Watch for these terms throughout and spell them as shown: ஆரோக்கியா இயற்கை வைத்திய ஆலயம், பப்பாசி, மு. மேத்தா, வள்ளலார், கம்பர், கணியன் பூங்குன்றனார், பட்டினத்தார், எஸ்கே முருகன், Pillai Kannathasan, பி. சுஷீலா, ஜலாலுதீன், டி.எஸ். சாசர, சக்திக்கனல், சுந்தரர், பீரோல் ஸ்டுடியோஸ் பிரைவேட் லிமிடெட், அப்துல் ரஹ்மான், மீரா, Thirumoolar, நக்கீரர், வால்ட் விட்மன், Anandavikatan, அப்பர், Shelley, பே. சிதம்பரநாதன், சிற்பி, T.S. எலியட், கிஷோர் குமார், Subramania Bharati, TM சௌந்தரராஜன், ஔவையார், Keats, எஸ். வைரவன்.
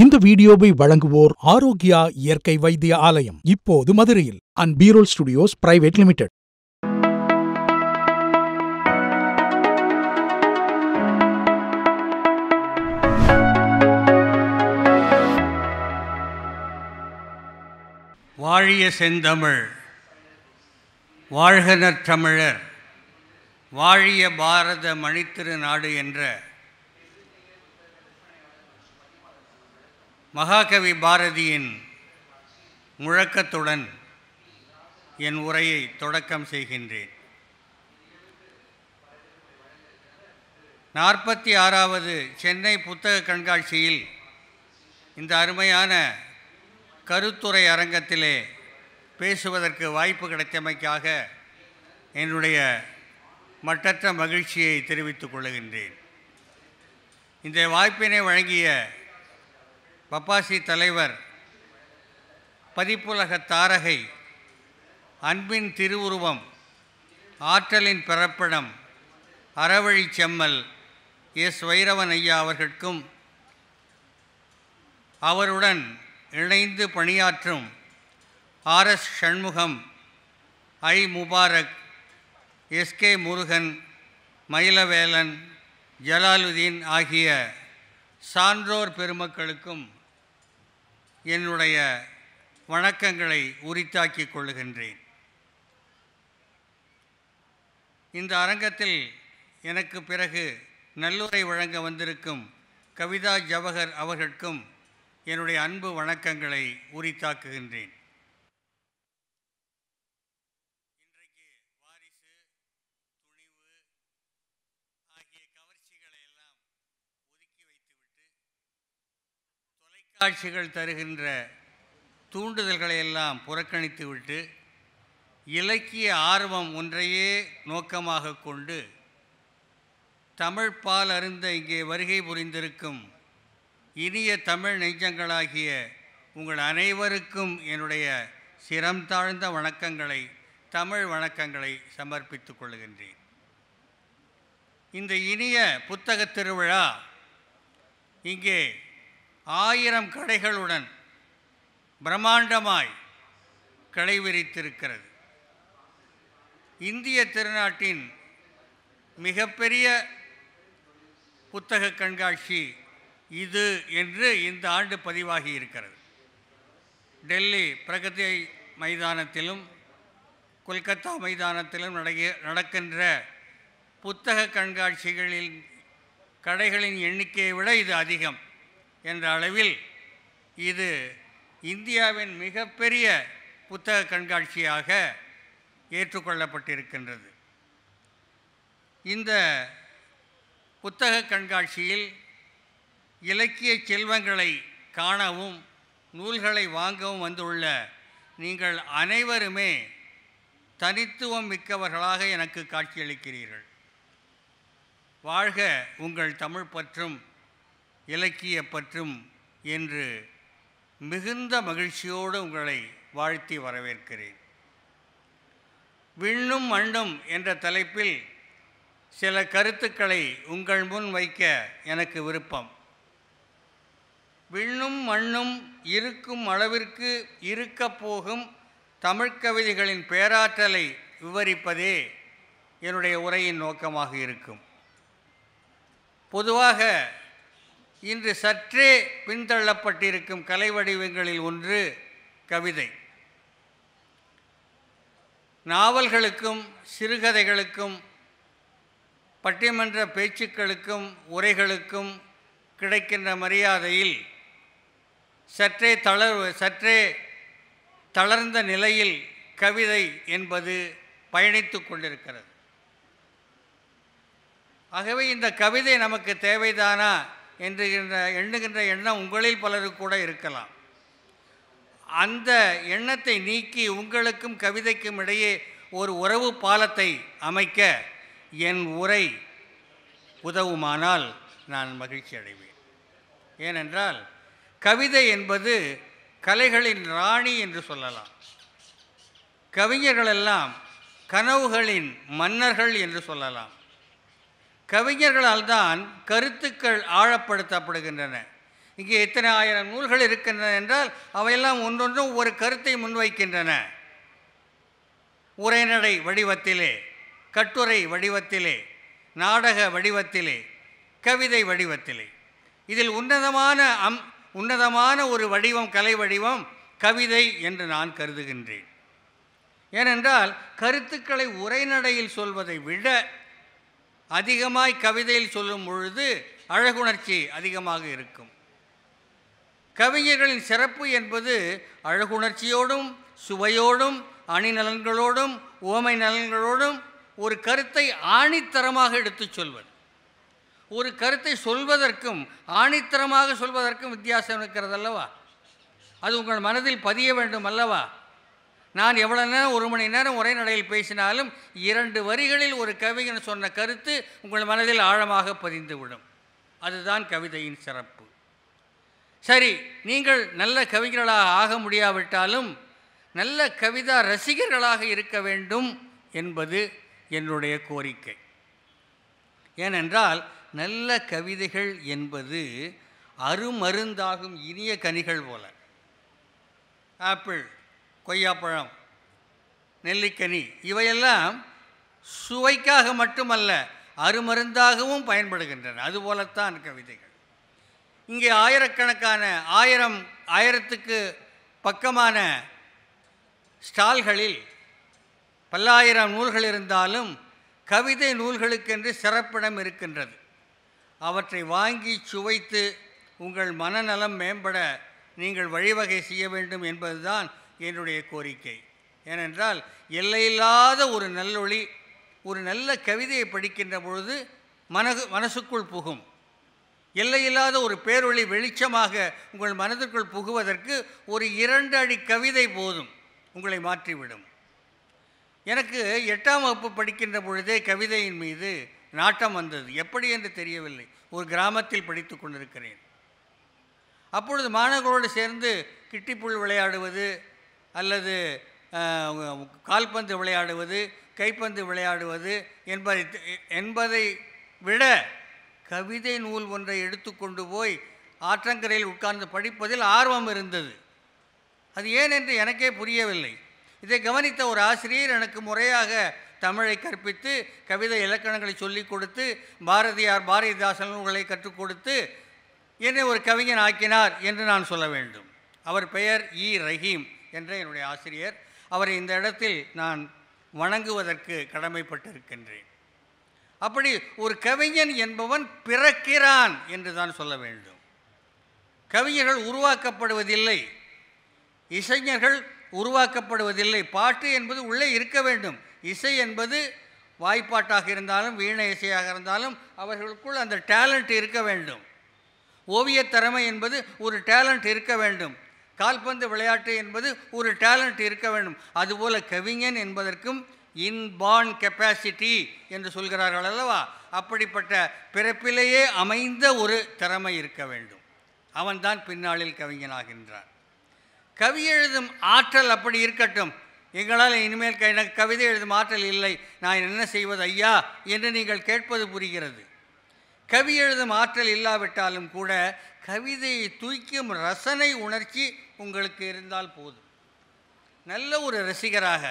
இந்த வீடியோவை வழங்குவோர் ஆரோக்கியா இயற்கை வைத்திய ஆலயம் இப்போது மதுரையில் அண்ட் பீரோல் ஸ்டுடியோஸ் பிரைவேட் லிமிடெட். வாழிய செந்தமிழ், வாழ்க நற்றமிழர், வாழிய பாரத மணித்திரு நாடு என்ற மகாகவி பாரதியின் முழக்கத்துடன் என் உரையை தொடக்கம் செய்கின்றேன். 46வது சென்னை புத்தக கண்காட்சியில் இந்த அருமையான கருத்துரை அரங்கத்திலே பேசுவதற்கு வாய்ப்பு கிடைத்தமைக்காக என்னுடைய மட்டற்ற மகிழ்ச்சியை தெரிவித்துக் கொள்கின்றேன். இந்த வாய்ப்பினை வழங்கிய பப்பாசி தலைவர், பதிப்புலக தாரகை, அன்பின் திருவுருவம், ஆற்றலின் பிறப்பிடம், அறவழி செம்மல் எஸ். வைரவன் ஐயா அவர்களுக்கும் அவருடன் இணைந்து பணியாற்றும் RS Shanmugam, I. Mubarak, எஸ்கே முருகன், மயிலவேலன், ஜலாலுதீன் ஆகிய சான்றோர் பெருமக்களுக்கும் என்னுடைய வணக்கங்களை உரித்தாக்கிக் கொள்கின்றேன். இந்த அரங்கத்தில் எனக்கு பிறகு நல்லுரை வழங்க வந்திருக்கும் கவிதா ஜவஹர் அவர்களுக்கும் என்னுடைய அன்பு வணக்கங்களை உரித்தாக்குகின்றேன். காட்சிகள் தருகின்ற தூண்டுதல்களை எல்லாம் புறக்கணித்துவிட்டு இலக்கிய ஆர்வம் ஒன்றையே நோக்கமாக கொண்டு தமிழ் பால் அருந்த இங்கே வருகை புரிந்திருக்கும் இனிய தமிழ் நெஞ்சங்களாகிய உங்கள் அனைவருக்கும் என்னுடைய சிரம் தாழ்ந்த வணக்கங்களை, தமிழ் வணக்கங்களை சமர்ப்பித்துக் கொள்கின்றேன். இந்த இனிய புத்தக திருவிழா இங்கே 1000 கடைகளுடன் பிரம்மாண்டமாய் கிளை விரித்திருக்கிறது. இந்திய திருநாட்டின் மிகப்பெரிய புத்தக கண்காட்சி இது என்று இந்த ஆண்டு பதிவாகி இருக்கிறது. டெல்லி பிரகதி மைதானத்திலும் கொல்கத்தா மைதானத்திலும் நடக்கின்ற புத்தக கண்காட்சிகளின் கடைகளின் எண்ணிக்கையை விட இது அதிகம் என்ற அளவில் இது இந்தியாவின் மிகப்பெரிய புத்தக கண்காட்சியாக ஏற்றுக்கொள்ளப்பட்டிருக்கின்றது. இந்த புத்தக கண்காட்சியில் இலக்கிய செல்வங்களை காணவும் நூல்களை வாங்கவும் வந்துள்ள நீங்கள் அனைவருமே தனித்துவம் மிக்கவர்களாக எனக்கு காட்சியளிக்கிறீர்கள். வாழ்க உங்கள் தமிழ் பற்றும் இலக்கிய பற்றும் என்று மிகுந்த மகிழ்ச்சியோடு உங்களை வாழ்த்தி வரவேற்கிறேன். விண்ணும் மண்ணும் என்ற தலைப்பில் சில கருத்துக்களை உங்கள் முன் வைக்க எனக்கு விருப்பம். விண்ணும் மண்ணும் இருக்கும் அளவிற்கு இருக்கப்போகும் தமிழ்கவிதைகளின் பேராற்றலை விவரிப்பதே என்னுடைய உரையின் நோக்கமாக இருக்கும். பொதுவாக இன்று சற்றே பின்தள்ளப்பட்டிருக்கும் கலை வடிவங்களில் ஒன்று கவிதை. நாவல்களுக்கும் சிறுகதைகளுக்கும் பட்டிமன்ற பேச்சுக்களுக்கும் உரைகளுக்கும் கிடைக்கின்ற மரியாதையில் சற்றே தளர்ந்த நிலையில் கவிதை என்பது பயணித்து கொண்டிருக்கிறது. ஆகவே இந்த கவிதை நமக்கு தேவைதானா எண்ணுகின்ற எண்ணம் உங்களில் பலருக்கு கூட இருக்கலாம். அந்த எண்ணத்தை நீக்கி உங்களுக்கும் கவிதைக்கும் இடையே ஒரு உறவு பாலத்தை அமைக்க என் உரை உதவுமானால் நான் மகிழ்ச்சி அடைவேன். ஏனென்றால் கவிதை என்பது கலைகளின் ராணி என்று சொல்லலாம். கவிஞர்களெல்லாம் கனவுகளின் மன்னர்கள் என்று சொல்லலாம். கவிஞர்களால் தான் கருத்துக்கள் ஆழப்படுத்தப்படுகின்றன. இங்கே எத்தனை ஆயிரம் நூல்கள் இருக்கின்றன என்றால் அவையெல்லாம் ஒன்றொன்றும் ஒரு கருத்தை முன்வைக்கின்றன. உரைநடை வடிவத்திலே, கட்டுரை வடிவத்திலே, நாடக வடிவத்திலே, கவிதை வடிவத்திலே, இதில் உன்னதமான ஒரு வடிவம், கலை வடிவம் கவிதை என்று நான் கருதுகின்றேன். ஏனென்றால் கருத்துக்களை உரைநடையில் சொல்வதை விட அதிகமாய் கவிதையில் சொல்லும் பொழுது அழகுணர்ச்சி அதிகமாக இருக்கும். கவிஞர்களின் சிறப்பு என்பது அழகுணர்ச்சியோடும் சுவையோடும் அணிநலன்களோடும் உவமை நலன்களோடும் ஒரு கருத்தை ஆணித்தரமாக எடுத்துச் சொல்வது. ஒரு கருத்தை சொல்வதற்கும் ஆணித்தரமாக சொல்வதற்கும் வித்தியாசம் இருக்கிறது அல்லவா? அது உங்கள் மனதில் பதிய வேண்டும் அல்லவா? நான் எவ்வளோ நேரம், 1 மணி நேரம் உரைநடையில் பேசினாலும் 2 வரிகளில் ஒரு கவிஞன் சொன்ன கருத்து உங்கள் மனதில் ஆழமாக பதிந்துவிடும். அதுதான் கவிதையின் சிறப்பு. சரி, நீங்கள் நல்ல கவிஞர்களாக ஆக முடியாவிட்டாலும் நல்ல கவிதா ரசிகர்களாக இருக்க வேண்டும் என்பது என்னுடைய கோரிக்கை. ஏனென்றால் நல்ல கவிதைகள் என்பது அருமருந்தாகும் இனிய கனிகள் போல. ஆப்பிள், கொய்யாப்பழம், நெல்லிக்கனி இவையெல்லாம் சுவைக்காக மட்டுமல்ல அருமருந்தாகவும் பயன்படுகின்றன. அதுபோலத்தான் கவிதைகள். இங்கே ஆயிரக்கணக்கான 1000க்கு பக்கமான ஸ்டால்களில் பல்லாயிரம் நூல்கள் இருந்தாலும் கவிதை நூல்களுக்கென்று சிறப்பிடம் இருக்கின்றது. அவற்றை வாங்கி சுவைத்து உங்கள் மனநலம் மேம்பட நீங்கள் வழிவகை செய்ய வேண்டும் என்பதுதான் என்னுடைய கோரிக்கை. ஏனென்றால் எல்லையில்லாத ஒரு நல்லொளி ஒரு நல்ல கவிதையை படிக்கின்ற பொழுது மனசுக்குள் புகும். எல்லையில்லாத ஒரு பேரொளி வெளிச்சமாக உங்கள் மனதிற்குள் புகுவதற்கு ஒரு 2 அடி கவிதை போதும், உங்களை மாற்றிவிடும். எனக்கு 8ஆம் வகுப்பு படிக்கின்ற பொழுதே கவிதையின் மீது நாட்டம் வந்தது. எப்படி என்று தெரியவில்லை. ஒரு கிராமத்தில் படித்து கொண்டிருக்கிறேன். அப்பொழுது மாணவர்களோடு சேர்ந்து கிட்டிப்புள் விளையாடுவது அல்லது கால்பந்து விளையாடுவது, கைப்பந்து விளையாடுவது என்பதை விட கவிதை நூல் ஒன்றை எடுத்துக்கொண்டு போய் ஆற்றங்கரையில் உட்கார்ந்து படிப்பதில் ஆர்வம் இருந்தது. அது ஏன் என்று எனக்கே புரியவில்லை. இதை கவனித்த ஒரு ஆசிரியர் எனக்கு முறையாக தமிழை கற்பித்து கவிதை இலக்கணங்களை சொல்லிக் கொடுத்து பாரதியார், பாரதிதாசன் நூல்களை கற்றுக் கொடுத்து என்னை ஒரு கவிஞன் ஆக்கினார் என்று நான் சொல்ல வேண்டும். அவர் பெயர் ரஹீம் என்ற என்னுடைய ஆசிரியர். அவரை இந்த இடத்தில் நான் வணங்குவதற்கு கடமைப்பட்டிருக்கின்றேன். அப்படி ஒரு கவிஞன் என்பவன் பிறக்கிறான் என்று தான் சொல்ல வேண்டும். கவிஞர்கள் உருவாக்கப்படுவதில்லை, இசைஞர்கள் உருவாக்கப்படுவதில்லை. பாட்டு என்பது உள்ளே இருக்க வேண்டும். இசை என்பது வாய்ப்பாட்டாக இருந்தாலும் வீணை இசையாக இருந்தாலும் அவர்களுக்குள் அந்த டேலண்ட் இருக்க வேண்டும். ஓவியத்திறமை என்பது ஒரு டேலண்ட் இருக்க வேண்டும். கால்பந்து விளையாட்டு என்பது ஒரு டேலண்ட் இருக்க வேண்டும். அதுபோல் கவிஞன் என்பதற்கும் இன்பார்ன் கெப்பாசிட்டி என்று சொல்கிறார்கள் அல்லவா, அப்படிப்பட்ட பிறப்பிலேயே அமைந்த ஒரு திறமை இருக்க வேண்டும். அவன்தான் பின்னாளில் கவிஞனாகின்றான். கவி எழுதும் ஆற்றல் அப்படி இருக்கட்டும். எங்களால் இனிமேல் எனக்கு கவிதை எழுதும் ஆற்றல் இல்லை, நான் என்ன செய்வது ஐயா என்று நீங்கள் கேட்பது புரிகிறது. கவி எழுதும் ஆற்றல் இல்லாவிட்டாலும் கூட கவிதையை தூய்க்கும் ரசனை உணர்ச்சி உங்களுக்கு இருந்தால் போதும். நல்ல ஒரு ரசிகராக,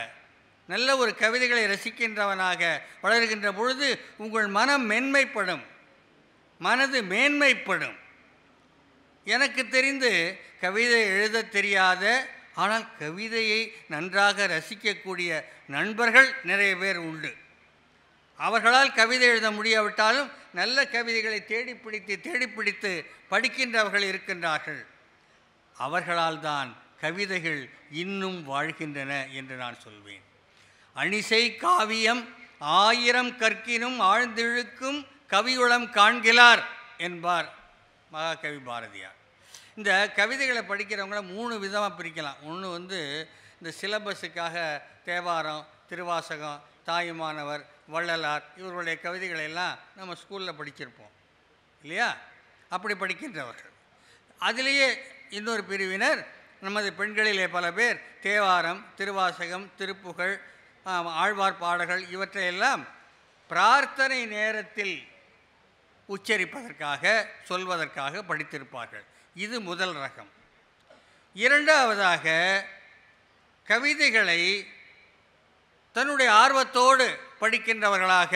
நல்ல ஒரு கவிதைகளை ரசிக்கின்றவனாக வளர்கின்ற பொழுது உங்கள் மனம் மென்மைப்படும், மனது மேன்மைப்படும். எனக்கு தெரிந்து கவிதை எழுத தெரியாத ஆனால் கவிதையை நன்றாக ரசிக்கக்கூடிய நண்பர்கள் நிறைய பேர் உண்டு. அவர்களால் கவிதை எழுத முடியாவிட்டாலும் நல்ல கவிதைகளை தேடிப்பிடித்து படிக்கின்றவர்கள் இருக்கின்றார்கள். அவர்களால் தான் கவிதைகள் இன்னும் வாழ்கின்றன என்று நான் சொல்வேன். அணிசை காவியம் 1000 கற்கினும் ஆழ்ந்திழுக்கும் கவியுளம் காண்கிறார் என்பார் மகாகவி பாரதியார். இந்த கவிதைகளை படிக்கிறவங்கள 3 விதமாக பிரிக்கலாம். ஒன்று இந்த சிலபஸுக்காக தேவாரம், திருவாசகம், தாயுமானவர், வள்ளலார் இவர்களுடைய கவிதைகளை எல்லாம் நம்ம ஸ்கூலில் படிச்சிருப்போம் இல்லையா, அப்படி படிக்கின்றவர்கள். அதிலேயே இன்னொரு பிரிவினர், நமது பெண்களிலே பல பேர் தேவாரம், திருவாசகம், திருப்புகழ், ஆழ்வார் பாடல்கள் இவற்றையெல்லாம் பிரார்த்தனை நேரத்தில் உச்சரிப்பதற்காக, சொல்வதற்காக படித்திருப்பார்கள். இது முதல் ரகம். இரண்டாவதாக கவிதைகளை தன்னுடைய ஆர்வத்தோடு படிக்கின்றவர்களாக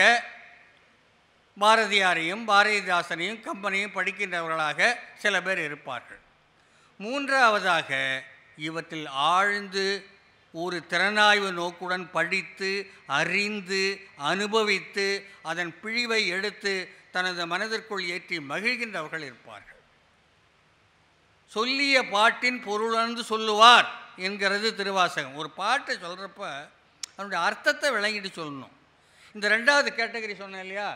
பாரதியாரையும் பாரதிதாசனையும் கம்பனையும் படிக்கின்றவர்களாக சில பேர் இருப்பார்கள். மூன்றாவதாக இவற்றில் ஆழ்ந்து ஒரு திறனாய்வு நோக்குடன் படித்து அறிந்து அனுபவித்து அதன் பிழிவை எடுத்து தனது மனதிற்குள் ஏற்றி மகிழ்கின்றவர்கள் இருப்பார்கள். சொல்லிய பாட்டின் பொருளந்து சொல்லுவார் என்கிறது திருவாசகம். ஒரு பாட்டை சொல்கிறப்ப அதனுடைய அர்த்தத்தை விளங்கிட்டு சொல்லணும். இந்த ரெண்டாவது கேட்டகரி சொன்னேன் இல்லையா,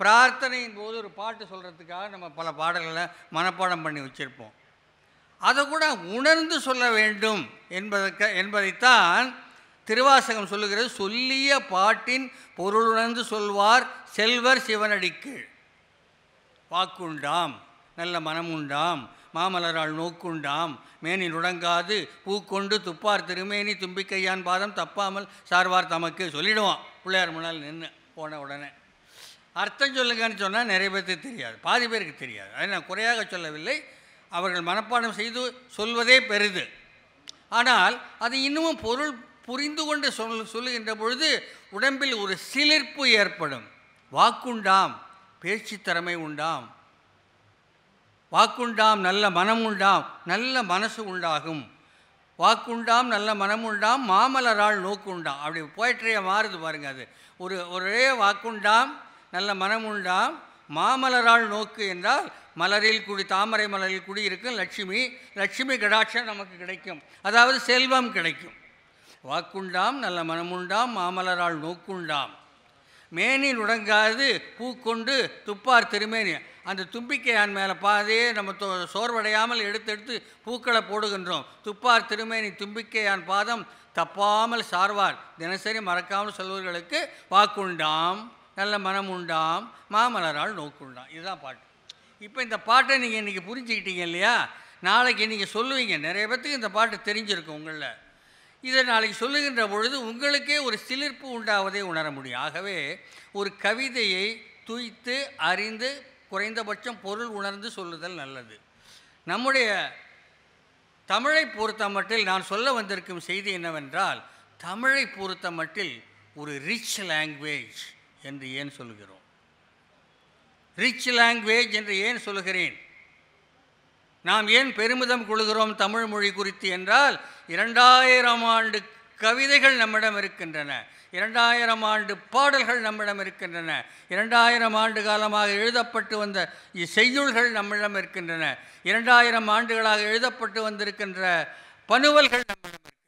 பிரார்த்தனையின் போது ஒரு பாட்டு சொல்கிறதுக்காக நம்ம பல பாடல்களை மனப்பாடம் பண்ணி வச்சுருப்போம். அதை கூட உணர்ந்து சொல்ல வேண்டும் என்பதைத்தான் திருவாசகம் சொல்லுகிறது. சொல்லிய பாட்டின் பொருளுணர்ந்து சொல்வார் செல்வர் சிவனடிக்கு, வாக்குண்டாம் நல்ல மனமுண்டாம் மாமலரால் நோக்குண்டாம் மேனில் உடங்காது பூக்கொண்டு துப்பார் திருமேனி தும்பிக்கையான் பாதம் தப்பாமல் சார்வார் தமக்கு சொல்லிடுவான். பிள்ளையார் முன்னால் நின்று போன உடனே அர்த்தம் சொல்லுங்கன்னு சொன்னால் நிறைய பேருக்கு தெரியாது, பாதி பேருக்கு தெரியாது. அதை நான் குறையாக சொல்லவில்லை, அவர்கள் மனப்பாடம் செய்து சொல்வதே பெரிது. ஆனால் அது இன்னமும் பொருள் புரிந்து கொண்டு சொல்லுகின்ற பொழுது உடம்பில் ஒரு சிலிர்ப்பு ஏற்படும். வாக்குண்டாம் பேச்சு திறமை உண்டாம், வாக்குண்டாம் நல்ல மனம் உண்டாம், நல்ல மனசு உண்டாகும், வாக்குண்டாம் நல்ல மனம் உண்டாம் மாமலரால் நோக்குண்டாம். அப்படி போயிட்டே மாறுது பாருங்க. அது ஒரு ஒரே வாக்குண்டாம் நல்ல மனம் உண்டாம் மாமலரால் நோக்கு என்றால் மலரில் குடி தாமரை மலரில் குடி இருக்கும் லட்சுமி, லட்சுமி கடாட்சம் நமக்கு கிடைக்கும், அதாவது செல்வம் கிடைக்கும். வாக்குண்டாம் நல்ல மனமுண்டாம் மாமலரால் நோக்குண்டாம் மேனில் உடங்காது பூக்கொண்டு துப்பார் திருமேனி, அந்த தும்பிக்கையான் மேலே பாதையே நம்ம சோர்வடையாமல் எடுத்தெடுத்து பூக்களை போடுகின்றோம். துப்பார் திருமேனி தும்பிக்கையான் பாதம் தப்பாமல் சார்வார், தினசரி மறக்காமல் சொல்வர்களுக்கு வாக்குண்டாம் நல்ல மனம் உண்டாம் மாமலரால் நோக்குண்டாம். இதுதான் பாட்டு. இப்போ இந்த பாட்டை நீங்கள் இன்றைக்கி புரிஞ்சுக்கிட்டீங்க இல்லையா, நாளைக்கு நீங்கள் சொல்லுவீங்க. நிறைய பேர்த்துக்கு இந்த பாட்டு தெரிஞ்சிருக்கும் உங்களில். இதை நாளைக்கு சொல்லுகின்ற பொழுது உங்களுக்கே ஒரு சிலிர்ப்பு உண்டாவதை உணர முடியும். ஆகவே ஒரு கவிதையை துய்த்து அறிந்து குறைந்தபட்சம் பொருள் உணர்ந்து சொல்லுதல் நல்லது. நம்முடைய தமிழை பொறுத்த மட்டில் நான் சொல்ல வந்திருக்கும் செய்தி என்னவென்றால், தமிழை பொறுத்த மட்டில் ஒரு ரிச் லாங்குவேஜ் என்று ஏன் சொல்கிறோம்? ரிச் லாங்குவேஜ் என்று ஏன் சொல்கிறேன்? நாம் ஏன் பெருமிதம் கொள்கிறோம் தமிழ் மொழி குறித்து என்றால், 2000 ஆண்டு கவிதைகள் நம்மிடம் இருக்கின்றன, 2000 ஆண்டு பாடல்கள் நம்மிடம் இருக்கின்றன, 2000 ஆண்டு காலமாக எழுதப்பட்டு வந்த செய்யுள்கள் நம்மிடம் இருக்கின்றன, 2000 ஆண்டுகளாக எழுதப்பட்டு வந்திருக்கின்ற பனுவல்கள் நம்மிடம் இருக்கின்றன.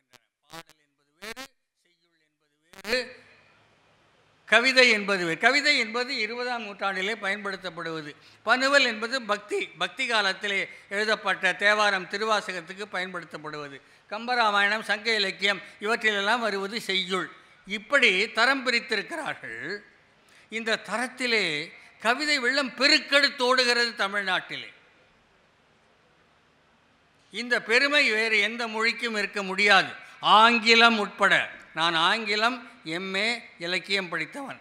பாடல் என்பது வேறு, செய்யுள் என்பது வேறு, கவிதை என்பது வேறு. கவிதை என்பது 20ஆம் நூற்றாண்டிலே பயன்படுத்தப்படுவது, பனுவல் என்பது பக்தி காலத்திலே எழுதப்பட்ட தேவாரம் திருவாசகத்துக்கு பயன்படுத்தப்படுவது, கம்பராமாயணம் சங்க இலக்கியம் இவற்றிலெல்லாம் வருவது செய்யுள். இப்படி தரம் பிரித்திருக்கிறார்கள். இந்த தரத்திலே கவிதை வெள்ளம் பெருக்கெடுத்தோடுகிறது தமிழ்நாட்டிலே. இந்த பெருமை வேறு எந்த மொழிக்கும் இருக்க முடியாது, ஆங்கிலம் உட்பட. நான் ஆங்கிலம் எம்ஏ இலக்கியம் படித்தவன்,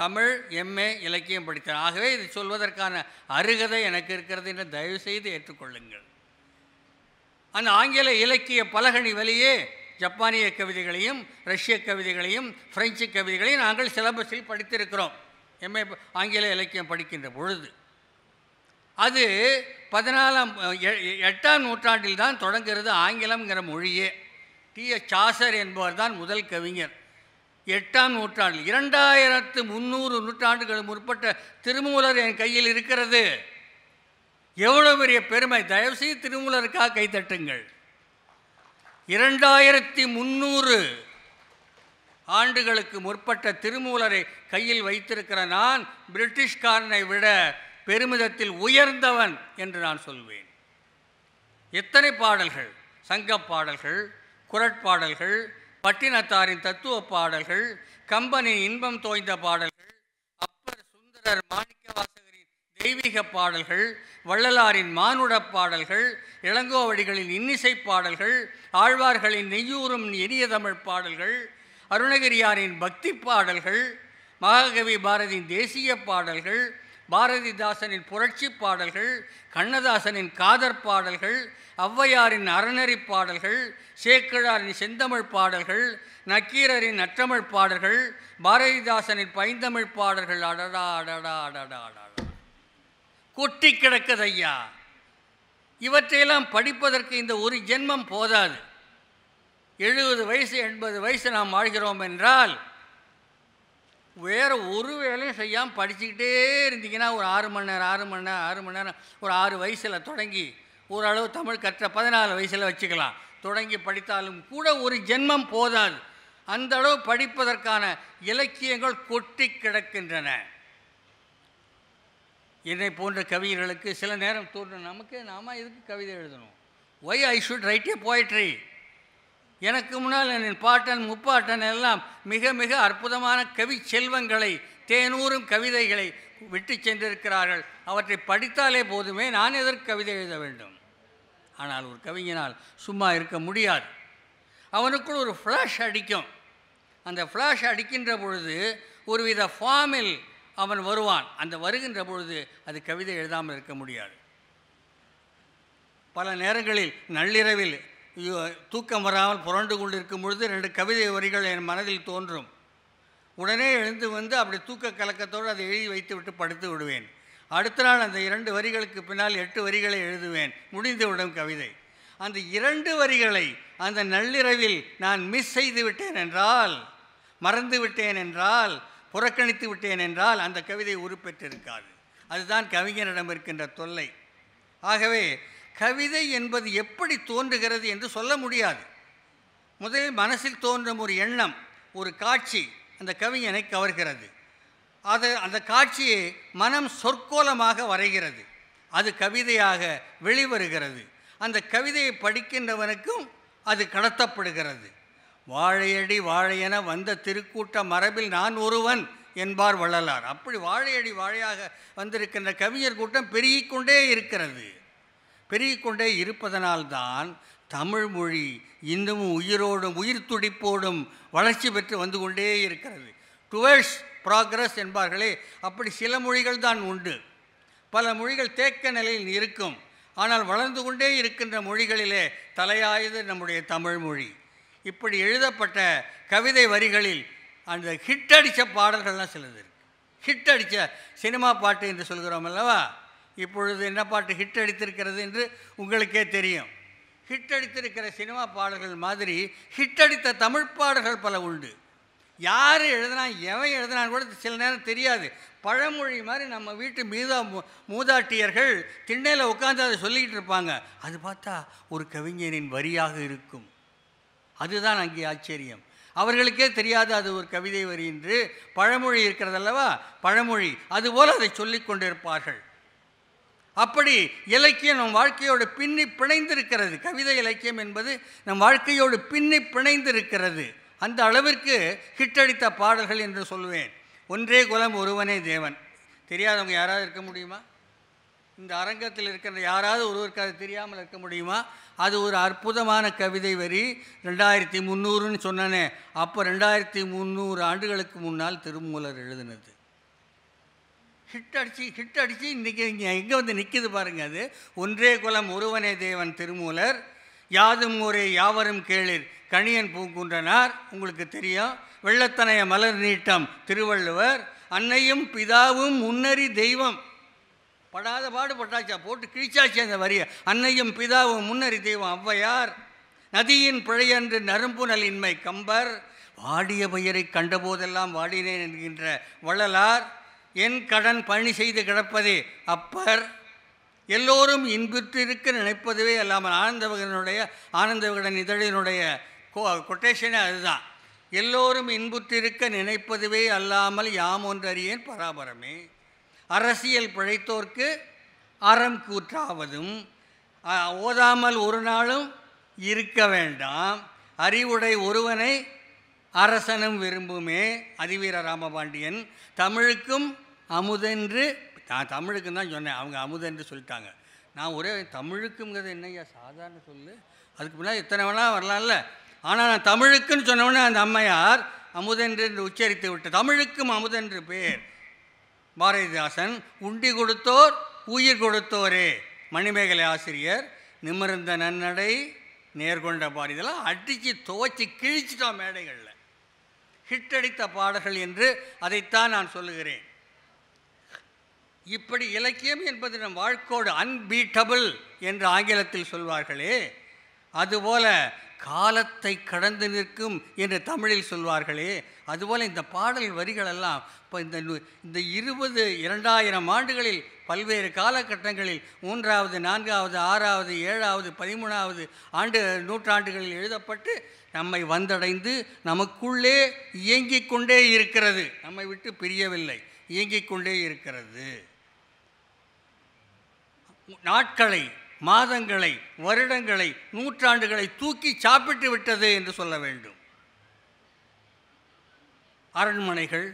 தமிழ் எம்ஏ இலக்கியம் படித்தவன். ஆகவே இது சொல்வதற்கான அருகதை எனக்கு இருக்கிறது என்று தயவுசெய்து ஏற்றுக்கொள்ளுங்கள். அந்த ஆங்கில இலக்கிய பலகணி வழியே ஜப்பானிய கவிதைகளையும் ரஷ்ய கவிதைகளையும் பிரெஞ்சு கவிதைகளையும் நாங்கள் சிலபஸில் படித்திருக்கிறோம். எம்ஏ ஆங்கில இலக்கியம் படிக்கின்ற பொழுது அது 8ஆம் நூற்றாண்டில் தான் தொடங்குகிறது ஆங்கிலம்ங்கிற மொழியே. டி.எஸ். சாசர் என்பவர் தான் முதல் கவிஞர். 8ஆம் நூற்றாண்டில் 2300 நூற்றாண்டுகள் முற்பட்ட திருமூலர் என் கையில் இருக்கிறது. எவ்வளோ பெரிய பெருமை! தயவுசெய்து திருமூலருக்காக கைத்தட்டுங்கள். 2300 ஆண்டுகளுக்கு முற்பட்ட திருமூலரை கையில் வைத்திருக்கிற நான் பிரிட்டிஷ்காரனை விட பெருமிதத்தில் உயர்ந்தவன் என்று நான் சொல்வேன். எத்தனை பாடல்கள், சங்க பாடல்கள், குரட்பாடல்கள், பட்டினத்தாரின் தத்துவ பாடல்கள், கம்பனின் இன்பம் தோய்ந்த பாடல்கள், அப்பர் சுந்தரர் மாணிக்கவாசகரின் தெய்வீக பாடல்கள், வள்ளலாரின் மானுட பாடல்கள், இளங்கோவடிகளின் இன்னிசை பாடல்கள், ஆழ்வார்களின் நெய்யூரும் எளிய தமிழ் பாடல்கள், அருணகிரியாரின் பக்தி பாடல்கள், மகாகவி பாரதியின் தேசிய பாடல்கள், பாரதிதாசனின் புரட்சி பாடல்கள், கண்ணதாசனின் காதற் பாடல்கள், ஔவையாரின் அறநெறி பாடல்கள், சேக்கிழாரின் செந்தமிழ் பாடல்கள், நக்கீரரின் நற்றமிழ் பாடல்கள், பாரதிதாசனின் பைந்தமிழ் பாடல்கள். அடடா அடடா அடடா அடடா கொட்டி கிடக்குதையா. இவற்றையெல்லாம் படிப்பதற்கு இந்த ஒரு ஜென்மம் போதாது. 70 வயசு 80 வயசு நாம் வாழ்கிறோம் என்றால் வேறு ஒரு வேலையும் செய்யாமல் படிச்சுக்கிட்டே இருந்தீங்கன்னா ஒரு 6 மணி நேரம் ஒரு 6 வயசில் தொடங்கி ஓரளவு தமிழ் கற்ற 14 வயசில் வச்சுக்கலாம். தொடங்கி படித்தாலும் கூட ஒரு ஜென்மம் போதாது. அந்த அளவு படிப்பதற்கான இலக்கியங்கள் கொட்டி கிடக்கின்றன. என்னை போன்ற கவிஞர்களுக்கு சில நேரம் தோன்றும், நாம் எதுக்கு கவிதை எழுதணும்? Why I should write a poetry. எனக்கு முன்னால் என் பாட்டன் முப்பாட்டன் எல்லாம் மிக மிக அற்புதமான கவி செல்வங்களை, தேனூறும் கவிதைகளை விட்டு சென்றிருக்கிறார்கள். அவற்றை படித்தாலே போதுமே, நான் எதற்கு கவிதை எழுத வேண்டும்? ஆனால் ஒரு கவிஞனால் சும்மா இருக்க முடியாது. அவனுக்குள் ஒரு ஃப்ளாஷ் அடிக்கும். அந்த ஃப்ளாஷ் அடிக்கின்ற பொழுது ஒருவித ஃபார்மில் அவன் வருவான். அந்த வருகின்ற பொழுது அது கவிதை எழுதாமல் இருக்க முடியாது. பல நேரங்களில் நள்ளிரவில் தூக்கம் வராமல் புரண்டு கொண்டிருக்கும் பொழுது 2 கவிதை வரிகள் என் மனதில் தோன்றும். உடனே எழுந்து வந்து அப்படி தூக்க கலக்கத்தோடு அதை எழுதி வைத்து விட்டு படுத்து விடுவேன். அடுத்த நாள் அந்த 2 வரிகளுக்கு பின்னால் 8 வரிகளை எழுதுவேன். முடிந்துவிடும் கவிதை. அந்த 2 வரிகளை அந்த நள்ளிரவில் நான் மிஸ் செய்து விட்டேன் என்றால், மறந்து விட்டேன் என்றால், புறக்கணித்து விட்டேன் என்றால் அந்த கவிதை உருப்பெற்றிருக்காது. அதுதான் கவிஞனிடம் இருக்கின்ற தொல்லை. ஆகவே கவிதை என்பது எப்படி தோன்றுகிறது என்று சொல்ல முடியாது. முதலில் மனசில் தோன்றும் ஒரு எண்ணம், ஒரு காட்சி அந்த கவிஞனை கவர்கிறது. அந்த காட்சியை மனம் சொற்கோலமாக வரைகிறது. அது கவிதையாக வெளிவருகிறது. அந்த கவிதையை படிக்கின்றவனுக்கும் அது கடத்தப்படுகிறது. வாழையடி வாழையென வந்த திருக்கூட்ட மரபில் நான் ஒருவன் என்பார் வள்ளலார். அப்படி வாழையடி வாழையாக வந்திருக்கின்ற கவிஞர் கூட்டம் பெருகிக்கொண்டே இருக்கிறது. பெருகிக்கொண்டே இருப்பதனால்தான் தமிழ் மொழி இன்னமும் உயிரோடும் உயிர் துடிப்போடும் வளர்ச்சி பெற்று வந்து கொண்டே இருக்கிறது. டுவர்ட்ஸ் ப்ராக்ரஸ் என்பார்களே, அப்படி சில மொழிகள் தான் உண்டு. பல மொழிகள் தேக்க நிலையில் இருக்கும். ஆனால் வளர்ந்து கொண்டே இருக்கின்ற மொழிகளிலே தலையாயது நம்முடைய தமிழ் மொழி. இப்படி எழுதப்பட்ட கவிதை வரிகளில் அந்த ஹிட் அடித்த பாடல்கள்லாம் சிலது இருக்குது. ஹிட் அடித்த சினிமா பாட்டு என்று சொல்கிறோம் அல்லவா? இப்பொழுது என்ன பாட்டு ஹிட் அடித்திருக்கிறது என்று உங்களுக்கே தெரியும். ஹிட் அடித்திருக்கிற சினிமா பாடல்கள் மாதிரி ஹிட் அடித்த தமிழ் பாடல்கள் பல உண்டு. யார் எழுதினா, எவன் எழுதினான்னு கூட சில நேரம் தெரியாது. பழமொழி மாதிரி நம்ம வீட்டு மூதாட்டியர்கள் திண்ணையில் உட்காந்து அதை சொல்லிக்கிட்டு இருப்பாங்க. அது பார்த்தா ஒரு கவிஞனின் வரியாக இருக்கும். அதுதான் அங்கே ஆச்சரியம். அவர்களுக்கே தெரியாது அது ஒரு கவிதை வரி என்று. பழமொழி இருக்கிறதல்லவா, பழமொழி அதுபோல் அதை சொல்லி கொண்டிருப்பார்கள். அப்படி இலக்கியம் நம் வாழ்க்கையோடு பின்னி பிணைந்திருக்கிறது. கவிதை இலக்கியம் என்பது நம் வாழ்க்கையோடு பின்னி பிணைந்திருக்கிறது. அந்த அளவிற்கு ஹிட்டடித்த பாடல்கள் என்று சொல்வேன். ஒன்றே குலம் ஒருவனே தேவன் தெரியாதவங்க யாராவது இருக்க முடியுமா? இந்த அரங்கத்தில் இருக்கிற யாராவது ஒருவருக்கு அது தெரியாமல் இருக்க முடியுமா? அது ஒரு அற்புதமான கவிதை வரி. 2300ன்னு சொன்னனே, அப்போ 2300 ஆண்டுகளுக்கு முன்னால் திருமூலர் எழுதினது. ஹிட் அடித்து இன்றைக்கி எங்கே வந்து நிற்கிது பாருங்கள். அது ஒன்றே குலம் ஒருவனே தேவன் திருமூலர். யாதும் ஒரே யாவரும் கேளிர் கணியன் பூங்குன்றனார் உங்களுக்கு தெரியும். வெள்ளத்தனைய மலர் நீட்டம் திருவள்ளுவர். அன்னையும் பிதாவும் முன்னறி தெய்வம் படாத பாடுபட்டாச்சா, போட்டு கிழிச்சாச்சு அந்த வரியை. அன்னையும் பிதாவும் முன்னறி தெய்வம் ஔவையார். நதியின் பிழையன்று நறும்புணல் இன்மை கம்பர். வாடிய பெயரை கண்டபோதெல்லாம் வாடினேன் என்கின்ற வள்ளலார். என் கடன் பணி செய்து கிடப்பதே அப்பர். எல்லோரும் இன்புற்றிருக்க நினைப்பதுவே அல்லாமல் ஆனந்தவிகடன் இதழினுடைய கொட்டேஷனே அதுதான். எல்லோரும் இன்புற்றிருக்க நினைப்பதுவே அல்லாமல் யாமொன்றறியேன் பராபரமே. அரசியல் பிழைத்தோர்க்கு அறம் கூற்றாவதும் ஓதாமல் ஒரு நாளும் இருக்க வேண்டாம். அறிவுடை ஒருவனை அரசனும் விரும்புமே அதிவீர ராமபாண்டியன். தமிழுக்கும் அமுதென்று, நான் தமிழுக்குன்னு தான் சொன்னேன், அவங்க அமுதென்று சொல்லிட்டாங்க. நான் ஒரே தமிழுக்குங்கிறது என்னையா சாதாரண சொல்லு, அதுக்கு முன்னால் எத்தனை வேணால் வரலாம்ல. ஆனால் நான் தமிழுக்குன்னு சொன்னோன்னே அந்த அம்மையார் அமுதென்று உச்சரித்து விட்டு தமிழுக்கும் அமுதென்று பேர். பாரதிதாசன், உண்டி கொடுத்தோர் உயிர் கொடுத்தோரே மணிமேகலை ஆசிரியர், நிமிர்ந்த நன்னடை நேர்கொண்ட பார், இதெல்லாம் அடித்து துவச்சி கிழிச்சிட்டோம் மேடைகளில். ஹிட்டடித்த பாடல்கள் என்று அதைத்தான் நான் சொல்லுகிறேன். இப்படி இலக்கியம் என்பது நம் வாழ்க்கோடு அன்பீட்டபிள் என்று ஆங்கிலத்தில் சொல்வார்களே, அதுபோல காலத்தை கடந்து நிற்கும் என்று தமிழில் சொல்வார்களே, அதுபோல் இந்த பாடல் வரிகளெல்லாம் இப்போ இந்த 2000 ஆண்டுகளில் பல்வேறு காலகட்டங்களில் 3வது, 4வது, 6வது, 7வது, 13வது நூற்றாண்டுகளில் எழுதப்பட்டு நம்மை வந்தடைந்து நமக்குள்ளே இயங்கிக் கொண்டே இருக்கிறது. நம்மை விட்டு பிரியவில்லை, இயங்கிக் கொண்டே இருக்கிறது. நாட்களை, மாதங்களை, வருடங்களை, நூற்றாண்டுகளை தூக்கி சாப்பிட்டு விட்டது என்று சொல்ல வேண்டும். அரண்மனைகள்,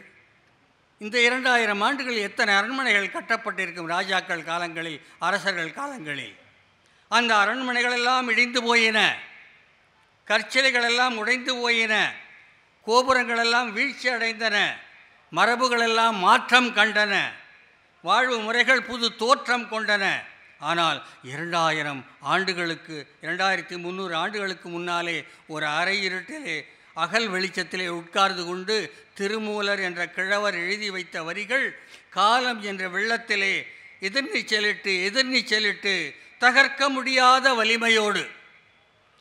இந்த 2000 ஆண்டுகளில் எத்தனை அரண்மனைகள் கட்டப்பட்டிருக்கும் ராஜாக்கள் காலங்களில், அரசர்கள் காலங்களில். அந்த அரண்மனைகளெல்லாம் இடிந்து போயின, கற்சிலைகளெல்லாம் உடைந்து போயின, கோபுரங்களெல்லாம் வீழ்ச்சி அடைந்தன, மரபுகளெல்லாம் மாற்றம் கண்டன, வாழ்வு முறைகள் புது தோற்றம் கொண்டன. ஆனால் 2300 ஆண்டுகளுக்கு முன்னாலே ஒரு அரை இருட்டிலே அகல் வெளிச்சத்திலே உட்கார்ந்து கொண்டு திருமூலர் என்ற கிழவர் எழுதி வைத்த வரிகள் காலம் என்ற வெள்ளத்திலே எதிர்நீச்சலிட்டு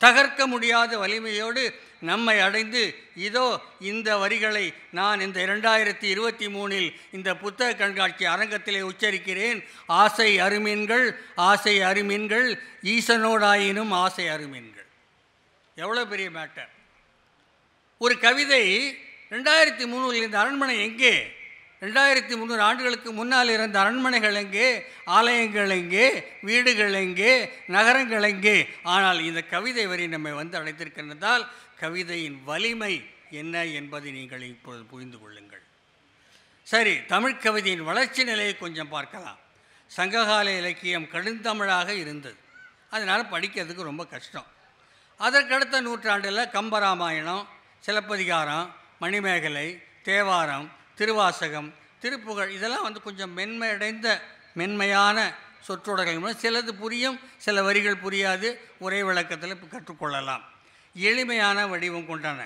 தகர்க்க முடியாத வலிமையோடு நம்மை அடைந்து, இதோ இந்த வரிகளை நான் இந்த 2023இல் இந்த புத்தக கண்காட்சி அரங்கத்திலே உச்சரிக்கிறேன். ஆசை அருமீன்கள் ஈசனோடாயினும் ஆசை அருமீன்கள். எவ்வளோ பெரிய மேட்டர்! ஒரு கவிதை 2300 இந்த அரண்மனை எங்கே, 2300 ஆண்டுகளுக்கு முன்னால் இருந்த அரண்மனைகள் எங்கே, ஆலயங்கள் எங்கே, வீடுகள் எங்கே, நகரங்கள் எங்கே? ஆனால் இந்த கவிதை வரை நம்மை வந்து அழைத்திருக்கிறதால் கவிதையின் வலிமை என்ன என்பதை நீங்கள் இப்போது புரிந்து கொள்ளுங்கள். சரி, தமிழ் கவிதையின் வளர்ச்சி நிலையை கொஞ்சம் பார்க்கலாம். சங்ககால இலக்கியம் கடுந்தமிழாக இருந்தது, அதனால் படிக்கிறதுக்கு ரொம்ப கஷ்டம். அதற்கடுத்த நூற்றாண்டில் கம்பராமாயணம், சிலப்பதிகாரம், மணிமேகலை, தேவாரம், திருவாசகம், திருப்புகழ், இதெல்லாம் வந்து கொஞ்சம் மென்மையடைந்த மென்மையான சொற்றொடர்கள். சிலது புரியும், சில வரிகள் புரியாது, ஒரே விளக்கத்தில் கற்றுக்கொள்ளலாம், எளிமையான வடிவம் கொண்டன.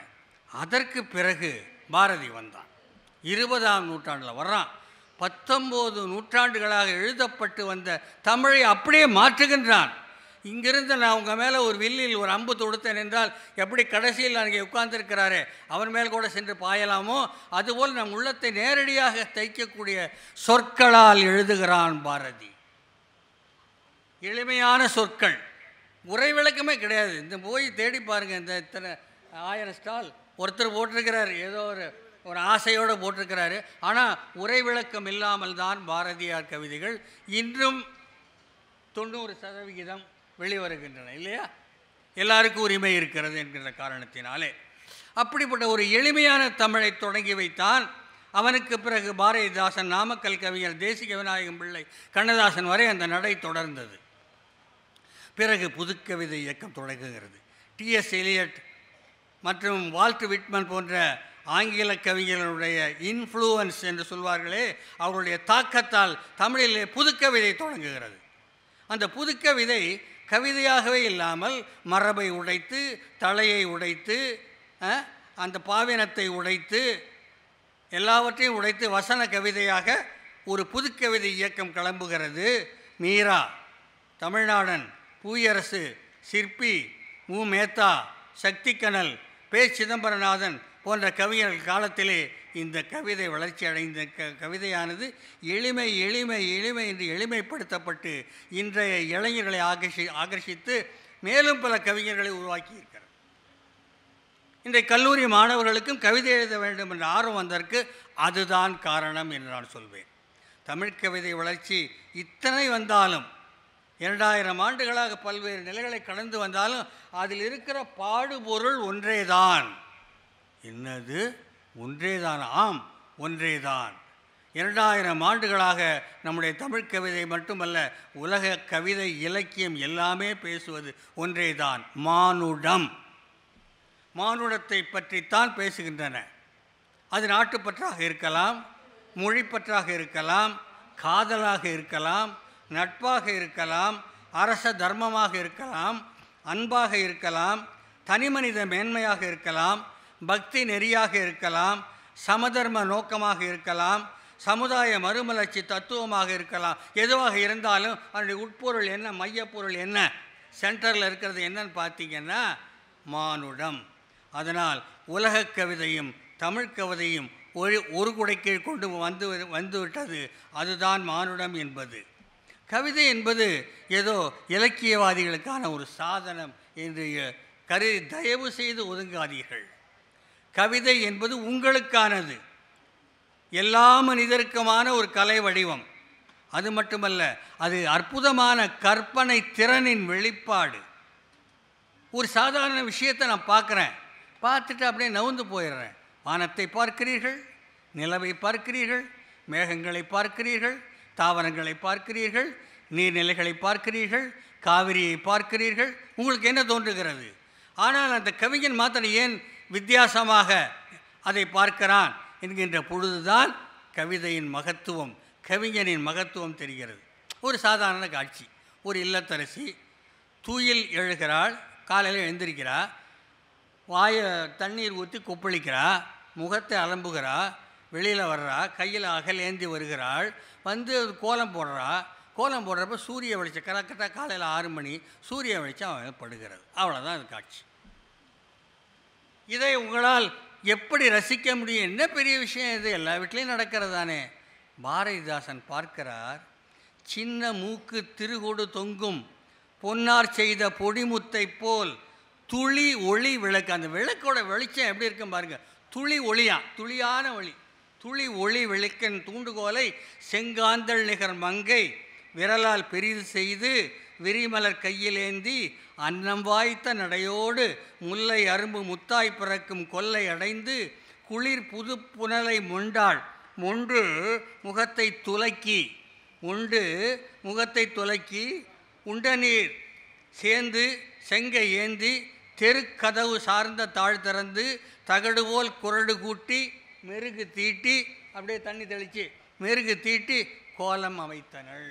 அதற்கு பிறகு பாரதி வந்தான், 20ஆம் நூற்றாண்டில் வர்றான். 19 நூற்றாண்டுகளாக எழுதப்பட்டு வந்த தமிழை அப்படியே மாற்றுகின்றான். இங்கிருந்து நான் உங்கள் மேலே ஒரு வில்லில் ஒரு அம்பு தொடுத்தேன் என்றால் எப்படி கடைசியில் நான் இங்கே உட்கார்ந்துருக்கிறாரே அவர் மேல் கூட சென்று பாயலாமோ, அதுபோல் நம் உள்ளத்தை நேரடியாக தைக்கக்கூடிய சொற்களால் எழுதுகிறான் பாரதி. எளிமையான சொற்கள், உரை விளக்கமே கிடையாது. இந்த போய் தேடி பாருங்கள், இந்த இத்தனை 1000 ஸ்டால் ஒருத்தர் போட்டிருக்கிறார், ஏதோ ஒரு ஆசையோடு போட்டிருக்கிறாரு. ஆனால் உரை விளக்கம் இல்லாமல் தான் பாரதியார் கவிதைகள் இன்றும் 90% வெளிவருகின்றன, இல்லையா? எல்லாருக்கும் உரிமை இருக்கிறது என்கிற காரணத்தினாலே அப்படிப்பட்ட ஒரு எளிமையான தமிழை தொடங்கி வைத்தான். அவனுக்கு பிறகு பாரதிதாசன், நாமக்கல் கவிஞர் தேசிக விநாயகம் பிள்ளை, கண்ணதாசன் வரை அந்த நடை தொடர்ந்தது. பிறகு புதுக்கவிதை இயக்கம் தொடங்குகிறது. T.S. எலியட் மற்றும் வால்ட் விட்மன் போன்ற ஆங்கில கவிஞர்களுடைய இன்ஃப்ளூவன்ஸ் என்று சொல்வார்களே, அவருடைய தாக்கத்தால் தமிழிலே புதுக்கவிதை தொடங்குகிறது. அந்த புதுக்கவிதை கவிதையாகவே இல்லாமல் மரபை உடைத்து, தலையை உடைத்து, அந்த பாவினத்தை உடைத்து, எல்லாவற்றையும் உடைத்து வசன கவிதையாக ஒரு புதுக்கவிதை இயக்கம் கிளம்புகிறது. மீரா, தமிழ்நாடன், பூயரசு, சிற்பி, மு. மேத்தா, சக்திக்கனல், பே. சிதம்பரநாதன் போன்ற கவிஞர்கள் காலத்திலே இந்த கவிதை வளர்ச்சி அடைந்த கவிதையானது எளிமை என்று எளிமைப்படுத்தப்பட்டு இன்றைய இளைஞர்களை ஆகர்ஷித்து மேலும் பல கவிஞர்களை உருவாக்கியிருக்கிறது. இன்றைய கல்லூரி மாணவர்களுக்கும் கவிதை எழுத வேண்டும் என்ற ஆர்வம் வந்ததற்கு அதுதான் காரணம் என்று நான் சொல்வேன். தமிழ் கவிதை வளர்ச்சி இத்தனை வந்தாலும், 2000 ஆண்டுகளாக பல்வேறு நிலைகளை கடந்து வந்தாலும், அதில் இருக்கிற பாடுபொருள் ஒன்றேதான். என்னது ஒன்றேதான்? ஆம், ஒன்றேதான். 2000 ஆண்டுகளாக நம்முடைய தமிழ் கவிதை மட்டுமல்ல, உலக கவிதை இலக்கியம் எல்லாமே பேசுவது ஒன்றேதான், மானுடம். மானுடத்தை பற்றித்தான் பேசுகின்றன. அது நாட்டுப்பற்றாக இருக்கலாம், மொழிப்பற்றாக இருக்கலாம், காதலாக இருக்கலாம், நட்பாக இருக்கலாம், அரச தர்மமாக இருக்கலாம், அன்பாக இருக்கலாம், தனிமனித மேன்மையாக இருக்கலாம், பக்தி நெறியாக இருக்கலாம், சமதர்ம நோக்கமாக இருக்கலாம், சமுதாய மறுமலர்ச்சி தத்துவமாக இருக்கலாம். எதுவாக இருந்தாலும் அதனுடைய உட்பொருள் என்ன, மையப்பொருள் என்ன, சென்டரில் இருக்கிறது என்னன்னு பார்த்தீங்கன்னா மானுடம். அதனால் உலக கவிதையும் தமிழ் கவிதையும் ஒரு குடைக்கீழ் கொண்டு வந்துவிட்டது. அதுதான் மானுடம் என்பது. கவிதை என்பது ஏதோ இலக்கியவாதிகளுக்கான ஒரு சாதனம் என்று கருதி தயவு செய்து ஒதுங்காதீர்கள். கவிதை என்பது உங்களுக்கானது, எல்லா மனிதருக்குமான ஒரு கலை வடிவம். அது மட்டுமல்ல, அது அற்புதமான கற்பனை திறனின் வெளிப்பாடு. ஒரு சாதாரண விஷயத்தை நான் பார்க்குறேன், பார்த்துட்டு அப்படியே நவுந்து போயிடுறேன். வானத்தை பார்க்கிறீர்கள், நிலவை பார்க்கிறீர்கள், மேகங்களை பார்க்கிறீர்கள், தாவரங்களை பார்க்கிறீர்கள், நீர்நிலைகளை பார்க்கிறீர்கள், காவிரியை பார்க்கிறீர்கள். உங்களுக்கு என்ன தோன்றுகிறது? ஆனால் அந்த கவிஞன் மாத்திரம் ஏன் வித்தியாசமாக அதை பார்க்கிறான் என்கின்ற பொழுதுதான் கவிதையின் மகத்துவம், கவிஞனின் மகத்துவம் தெரிகிறது. ஒரு சாதாரண காட்சி, ஒரு இல்லத்தரசி தூயில் எழுகிறாள், காலையில் எழுந்திருக்கிறாள், வாயை தண்ணீர் ஊற்றி கொப்பளிக்கிறா, முகத்தை அலம்புகிறா, வெளியில் வர்றா, கையில் அகல் ஏந்தி வருகிறாள், வந்து கோலம் போடுறா. கோலம் போடுறப்ப சூரிய வெளிச்சம் கரெக்டாக காலையில் 6 மணி சூரிய வெளிச்சம் அவன் படுகிறது. அவ்வளோதான் அது காட்சி. இதை உங்களால் எப்படி ரசிக்க முடியும்? என்ன பெரிய விஷயம் இது, எல்லா வீட்லேயும் நடக்கிறது தானே. பாரதிதாசன் பார்க்கிறார், சின்ன மூக்கு திருகொடு தொங்கும் பொன்னார் செய்த பொடிமுத்தை போல் துளி ஒளி விளக்கு. அந்த விளக்கோட வெளிச்சம் எப்படி இருக்கும் பாருங்கள், துளி ஒளியான், துளியான ஒளி, துளி ஒளி விளக்கின் தூண்டுகோலை செங்காந்தள் நிகர் மங்கை விரலால் பெரிது செய்து விரிமலர் கையிலேந்தி அன்னம் வாய்த்த நடையோடு முல்லை அரும்பு முத்தாய் பிறக்கும் கொல்லை அடைந்து குளிர் புது புனலை மொண்டாள். மொன்று முகத்தை துலக்கி, உண்ட நீர் சேர்ந்து செங்கை ஏந்தி தெருக்கதவு சார்ந்த தாழ் திறந்து தகடு போல் குரடு கூட்டி மெருகு தீட்டி, அப்படியே தண்ணி தெளித்து மெருகு தீட்டி கோலம் அமைத்தனள்.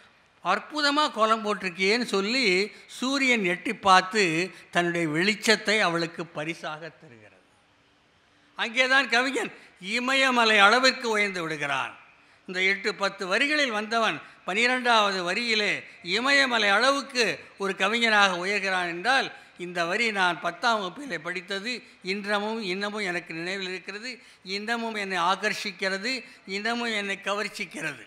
அற்புதமாக கோலம் போட்டிருக்கியேன்னு சொல்லி சூரியன் எட்டி பார்த்து தன்னுடைய வெளிச்சத்தை அவளுக்கு பரிசாக தருகிறது. அங்கேதான் கவிஞன் இமயமலை அளவிற்கு உயர்ந்து விடுகிறான். இந்த 8-10 வரிகளில் வந்தவன் 12வது வரியிலே இமயமலை அளவுக்கு ஒரு கவிஞனாக உயர்கிறான் என்றால், இந்த வரி நான் 10ஆம் வகுப்பிலே படித்தது இன்னமும் எனக்கு நினைவில் இருக்கிறது, இன்னமும் என்னை ஆகர்ஷிக்கிறது, இன்னமும் என்னை கவர்ச்சிக்கிறது.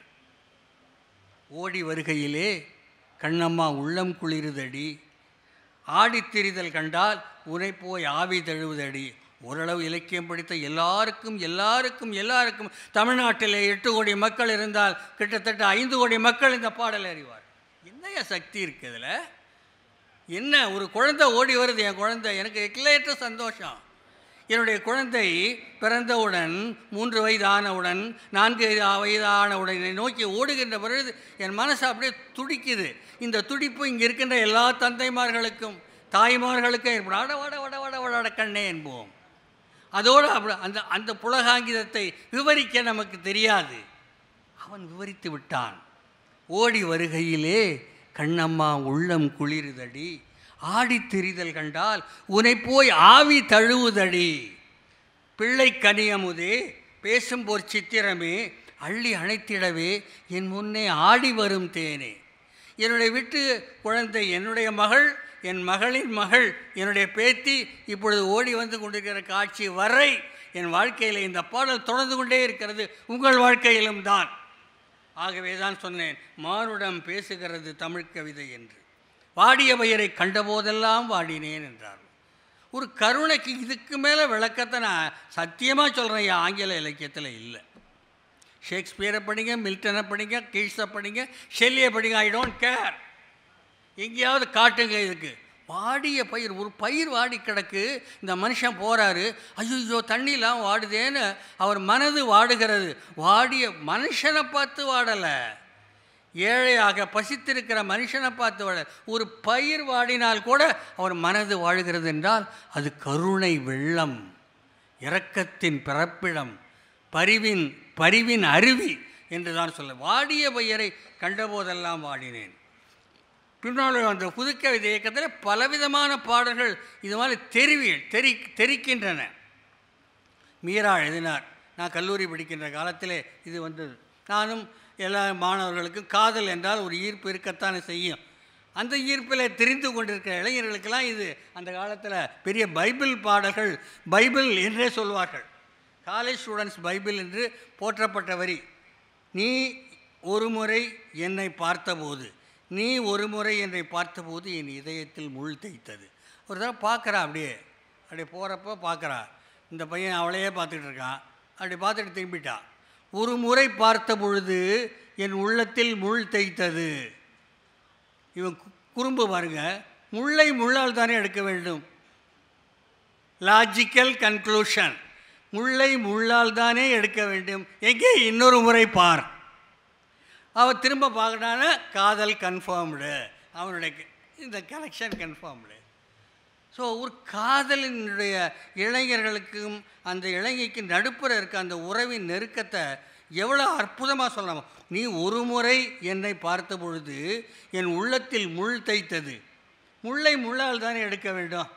ஓடி வருகையிலே கண்ணம்மா உள்ளம் குளிருதடி, ஆடித்திரிதல் கண்டால் உரை போய் ஆவி தழுவுதடி. ஓரளவு இலக்கியம் படித்த எல்லாருக்கும் தமிழ்நாட்டிலே 8 கோடி மக்கள் இருந்தால் கிட்டத்தட்ட 5 கோடி மக்கள் இந்த பாடலை அறிவார். என்னைய சக்தி இருக்குதுல, என்ன ஒரு குழந்தை ஓடி வருது, என் குழந்தை, எனக்கு எக்கலேற்ற சந்தோஷம். என்னுடைய குழந்தை பிறந்தவுடன் 3 வயது ஆனவுடன் 4 வயது ஆனவுடன் என்னை நோக்கி ஓடுகின்ற பொழுது என் மனசு அப்படியே துடிக்குது. இந்த துடிப்பு இங்கே இருக்கின்ற எல்லா தந்தைமார்களுக்கும் தாய்மார்களுக்கும் ஏற்படும். அட வட வட வட வட கண்ணே என்போம். அதோடு அப்படி அந்த அந்த புலகாங்கிதத்தை விவரிக்க நமக்கு தெரியாது. அவன் விவரித்து விட்டான். ஓடி வருகையிலே கண்ணம்மா உள்ளம் குளிருதடி, ஆடித்திரிதல் கண்டால் உனை போய் ஆவி தழுவுதடி. பிள்ளை கனியமுதே பேசும்போர் சித்திரமே அள்ளி அணைத்திடவே என் முன்னே ஆடி வரும் தேனே. என்னுடைய வீட்டு குழந்தை, என்னுடைய மகள், என் மகளின் மகள், என்னுடைய பேத்தி இப்பொழுது ஓடி வந்து கொண்டிருக்கிற காட்சி வரை என் வாழ்க்கையில் இந்த பாடல் தொடர்ந்து கொண்டே இருக்கிறது. உங்கள் வாழ்க்கையிலும் தான். ஆகவே தான் சொன்னேன், மானுடம் பேசுகிறது தமிழ் கவிதை என்று. வாடிய பெயரை கண்டபோதெல்லாம் வாடினேன் என்றார். ஒரு கருணைக்கு இதுக்கு மேலே விளக்கத்தை நான் சத்தியமாக சொல்கிறேன் ஆங்கில இலக்கியத்தில் இல்லை. Shakespeare padinga, Milton padinga, Keats padinga, Shelley padinga, I don't care. எங்கேயாவது காட்டுங்க இதுக்கு. வாடிய பயிர், ஒரு பயிர் வாடி கிடக்கு, இந்த மனுஷன் போறாரு, ஐயோ தண்ணிலாம் வாடுதேன்னு அவர் மனது வாடுகிறது. வாடிய மனுஷனை பார்த்து வாடலை, ஏழையாக பசித்திருக்கிற மனுஷனை பார்த்து வாடலை. ஒரு பயிர் வாடினால் கூட அவர் மனது வாடுகிறது என்றால் அது கருணை வெள்ளம், இரக்கத்தின் பிறப்பிடம், பரிவின் அருவி என்றுதான் சொல்ல. வாடிய பயிரை கண்டபோதெல்லாம் வாடினேன். பின்னால் அந்த புதுக்கவிதை இயக்கத்தில் பலவிதமான பாடல்கள் இது மாதிரி தெரிக்கின்றன. மீரா எழுதினார். நான் கல்லூரி படிக்கின்ற காலத்திலே இது வந்தது. நானும் எல்லா மாணவர்களுக்கும் காதல் என்றால் ஒரு ஈர்ப்பு இருக்கத்தானே செய்யும். அந்த ஈர்ப்பில் தெரிந்து கொண்டிருக்கிற இளைஞர்களுக்கெல்லாம் இது அந்த காலத்தில் பெரிய பைபிள் பாடல்கள், பைபிள் என்றே சொல்வார்கள். காலேஜ் ஸ்டூடெண்ட்ஸ் பைபிள் என்று போற்றப்பட்ட வரி. நீ ஒரு முறை என்னை பார்த்தபோது, நீ ஒரு முறை என்னை பார்த்தபோது என் இதயத்தில் முள் தைத்தது. ஒரு தடவை பார்க்குறா, அப்படியே போகிறப்ப பார்க்குறா, இந்த பையன் அவளையே பார்த்துக்கிட்டு இருக்கான். அப்படி பார்த்துட்டு திரும்பிட்டா. ஒரு முறை பார்த்த பொழுது என் உள்ளத்தில் முள் தைத்தது. இவன் குறும்பு பாருங்க, முள்ளை முள்ளால் தானே எடுக்க வேண்டும். லாஜிக்கல் கன்க்ளூஷன், முள்ளை முள்ளால் தானே எடுக்க வேண்டும். எங்கே இன்னொரு முறை பார். அவன் திரும்ப பார்க்கறான, காதல் கன்ஃபார்ம்டு, அவனுடைய இந்த கனெக்ஷன் கன்ஃபார்ம்டு. ஸோ ஒரு காதலினுடைய இளைஞர்களுக்கும் அந்த இளைஞருக்கு நடுப்புற இருக்க அந்த உறவின் நெருக்கத்தை எவ்வளோ அற்புதமாக சொல்லலாம். நீ ஒரு முறை என்னை பார்த்த பொழுது என் உள்ளத்தில் முள் தைத்தது. முள்ளை முள்ளால் தானே எடுக்க வேண்டும்.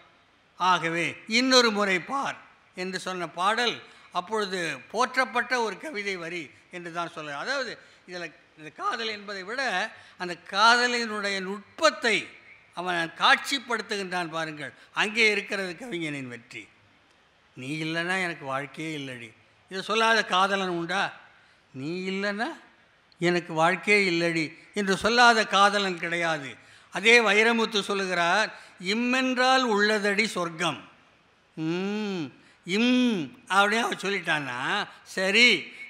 ஆகவே இன்னொரு முறை பார் என்று சொன்ன பாடல் அப்பொழுது போற்றப்பட்ட ஒரு கவிதை வரி என்று தான் சொல்ல. அதாவது இதில் இந்த காதல் என்பதை விட அந்த காதலினுடைய நுட்பத்தை அவன் காட்சிப்படுத்துகின்றான் பாருங்கள். அங்கே இருக்கிறது கவிஞனின் வெற்றி. நீ இல்லைன்னா எனக்கு வாழ்க்கையே இல்லடி. இதை சொல்லாத காதலன் உண்டா? நீ இல்லைன்னா எனக்கு வாழ்க்கையே இல்லடி என்று சொல்லாத காதலன் கிடையாது. அதே வைரமுத்து சொல்லுகிறார், இம்மென்றால் உள்ளதடி சொர்க்கம். இம் அப்படியே அவன் சொல்லிட்டான்னா சரி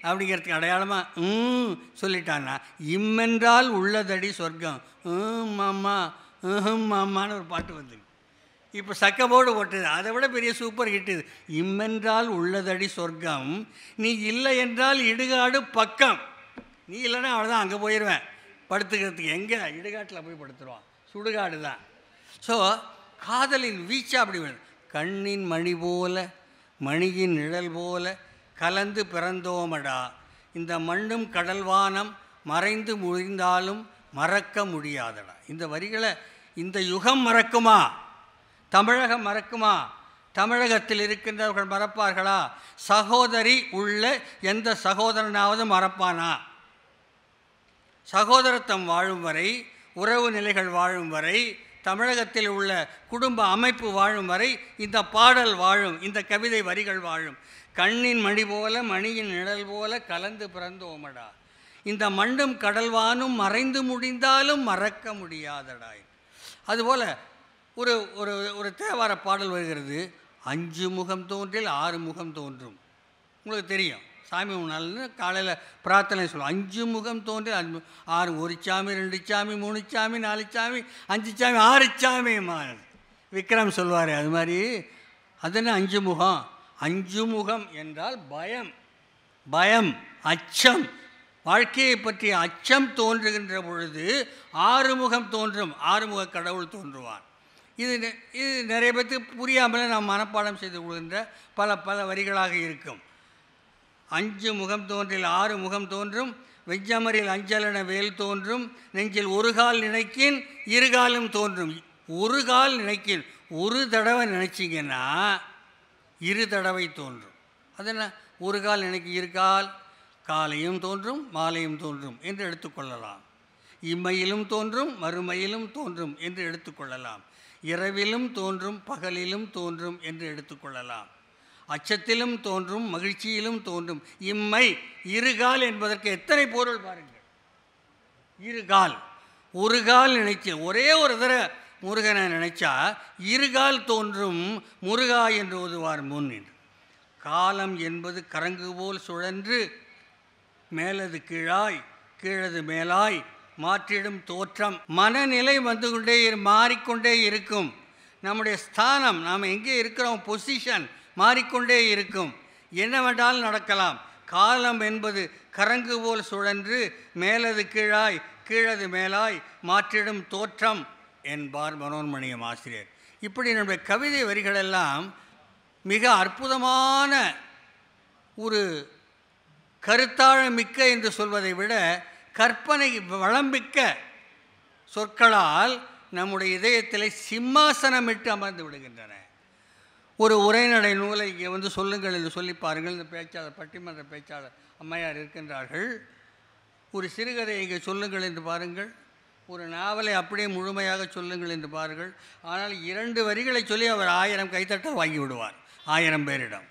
அப்படிங்கிறதுக்கு அடையாளமாக சொல்லிட்டான்னா இம்மென்றால் உள்ளதடி சொர்க்கம். மாமா மாமான்னு ஒரு பாட்டு வந்துருக்கு. இப்போ சக்கபோடு ஓட்டுது. அதை விட பெரிய சூப்பர் ஹிட் இது. இம்மென்றால் உள்ளதடி சொர்க்கம், நீ இல்லை என்றால் இடுகாடு பக்கம். நீ இல்லைன்னா அவ்வளோதான், அங்கே போயிடுவேன் படுத்துக்கிறதுக்கு. எங்கே? இடுகாட்டில் போய் படுத்துருவான். சுடுகாடு தான். ஸோ காதலின் வீச்சா அப்படி வேணும். கண்ணின் மணி போல, மணியின் நிழல் போல கலந்து பிறந்தோமடா, இந்த மண்ணும் கடல்வானம் மறைந்து முடிந்தாலும் மறக்க முடியாதடா. இந்த வரிகளை இந்த யுகம் மறக்குமா? தமிழகம் மறக்குமா? தமிழகத்தில் இருக்கின்றவர்கள் மறப்பார்களா? சகோதரி உள்ள எந்த சகோதரனாவது மறப்பானா? சகோதரத்தம் வாழும் வரை, உறவு நிலைகள் வாழும் வரை, தமிழகத்தில் உள்ள குடும்ப அமைப்பு வாழும் வரை இந்த பாடல் வாழும், இந்த கவிதை வரிகள் வாழும். கண்ணின் மணி போல, மணியின் நிழல் போல கலந்து பிறந்தோமடா, இந்த மண்ணும் கடல்வானும் மறைந்து முடிந்தாலும் மறக்க முடியாதடா. அதுபோல் ஒரு ஒரு ஒரு தேவார பாடல் வருகிறது. அஞ்சு முகம் தோன்றில் ஆறு முகம் தோன்றும். உங்களுக்கு தெரியும், சாமி உணால்னு காலையில் பிரார்த்தனை சொல்லுவோம். அஞ்சு முகம் தோன்றி அஞ்சு ஆறு, ஒரு சாமி, ரெண்டு சாமி, மூணு சாமி, நாலு சாமி, அஞ்சு சாமி, ஆறு சாமி. விக்ரம் சொல்வார் அது மாதிரி. அதுன்னு அஞ்சு முகம். அஞ்சு முகம் என்றால் பயம், பயம், அச்சம், வாழ்க்கையை பற்றிய அச்சம் தோன்றுகின்ற பொழுது ஆறு முகம் தோன்றும், ஆறுமுக கடவுள் தோன்றுவார். இது இது நிறைய பேருக்கு புரியாமல் நாம் மனப்பாடம் செய்து கொள்கின்ற பல பல வரிகளாக இருக்கும். அஞ்சு முகம் தோன்றில் ஆறு முகம் தோன்றும், வெஞ்சமரில் அஞ்சலென வேல் தோன்றும், நெஞ்சில் ஒரு கால் நினைக்கின் இருகாலும் தோன்றும். ஒரு கால் நினைக்கின், ஒரு தடவை நினைச்சிங்கன்னா இரு தடவை தோன்றும். அதெல்லாம் ஒரு கால் நினைக்கி இருக்கால், காலையும் தோன்றும் மாலையும் தோன்றும் என்று எடுத்துக்கொள்ளலாம். இம்மையிலும் தோன்றும் மறுமையிலும் தோன்றும் என்று எடுத்துக்கொள்ளலாம். இரவிலும் தோன்றும் பகலிலும் தோன்றும் என்று எடுத்துக்கொள்ளலாம். அச்சத்திலும் தோன்றும் மகிழ்ச்சியிலும் தோன்றும். இம்மை இருகால் என்பதற்கு எத்தனை பொருள் பாருங்கள். இருகால், ஒரு கால் நினைச்சு ஒரே ஒரு தடவை முருகனை நினைச்சா இருகால் தோன்றும் முருகா என்று ஓதுவார் முன். காலம் என்பது கரங்கு போல் சுழன்று மேலது கீழாய் கீழது மேலாய் மாற்றிடும் தோற்றம். மனநிலை வந்து கொண்டே மாறிக்கொண்டே இருக்கும். நம்முடைய ஸ்தானம், நாம் எங்கே இருக்கிறோம், பொசிஷன் மாறிக்கொண்டே இருக்கும். என்னவென்றால் நடக்கலாம். காலம் என்பது கரங்கு போல் சுழன்று மேலது கீழாய் கீழது மேலாய் மாற்றிடும் தோற்றம் என்பார் மனோன்மணியம் ஆசிரியர். இப்படி நம்முடைய கவிதை வரிகளெல்லாம் மிக அற்புதமான ஒரு கருத்தாழமிக்க என்று சொல்வதை விட கற்பனை வளம்பிக்க சொற்களால் நம்முடைய இதயத்தில் சிம்மாசனமிட்டு அமர்ந்து விடுகின்றன. ஒரு உரைநடை நூலை இங்கே வந்து சொல்லுங்கள் என்று சொல்லி பாருங்கள். இந்த பேச்சாளர், பட்டிமன்ற பேச்சாளர் அம்மையார் இருக்கின்றார்கள். ஒரு சிறுகதையை இங்கே சொல்லுங்கள் என்று பாருங்கள். ஒரு நாவலை அப்படியே முழுமையாக சொல்லுங்கள் என்று பாருங்கள். ஆனால் 2 வரிகளை சொல்லி அவர் 1000 கைத்தட்டால் வாங்கிவிடுவார் 1000 பேரிடம்.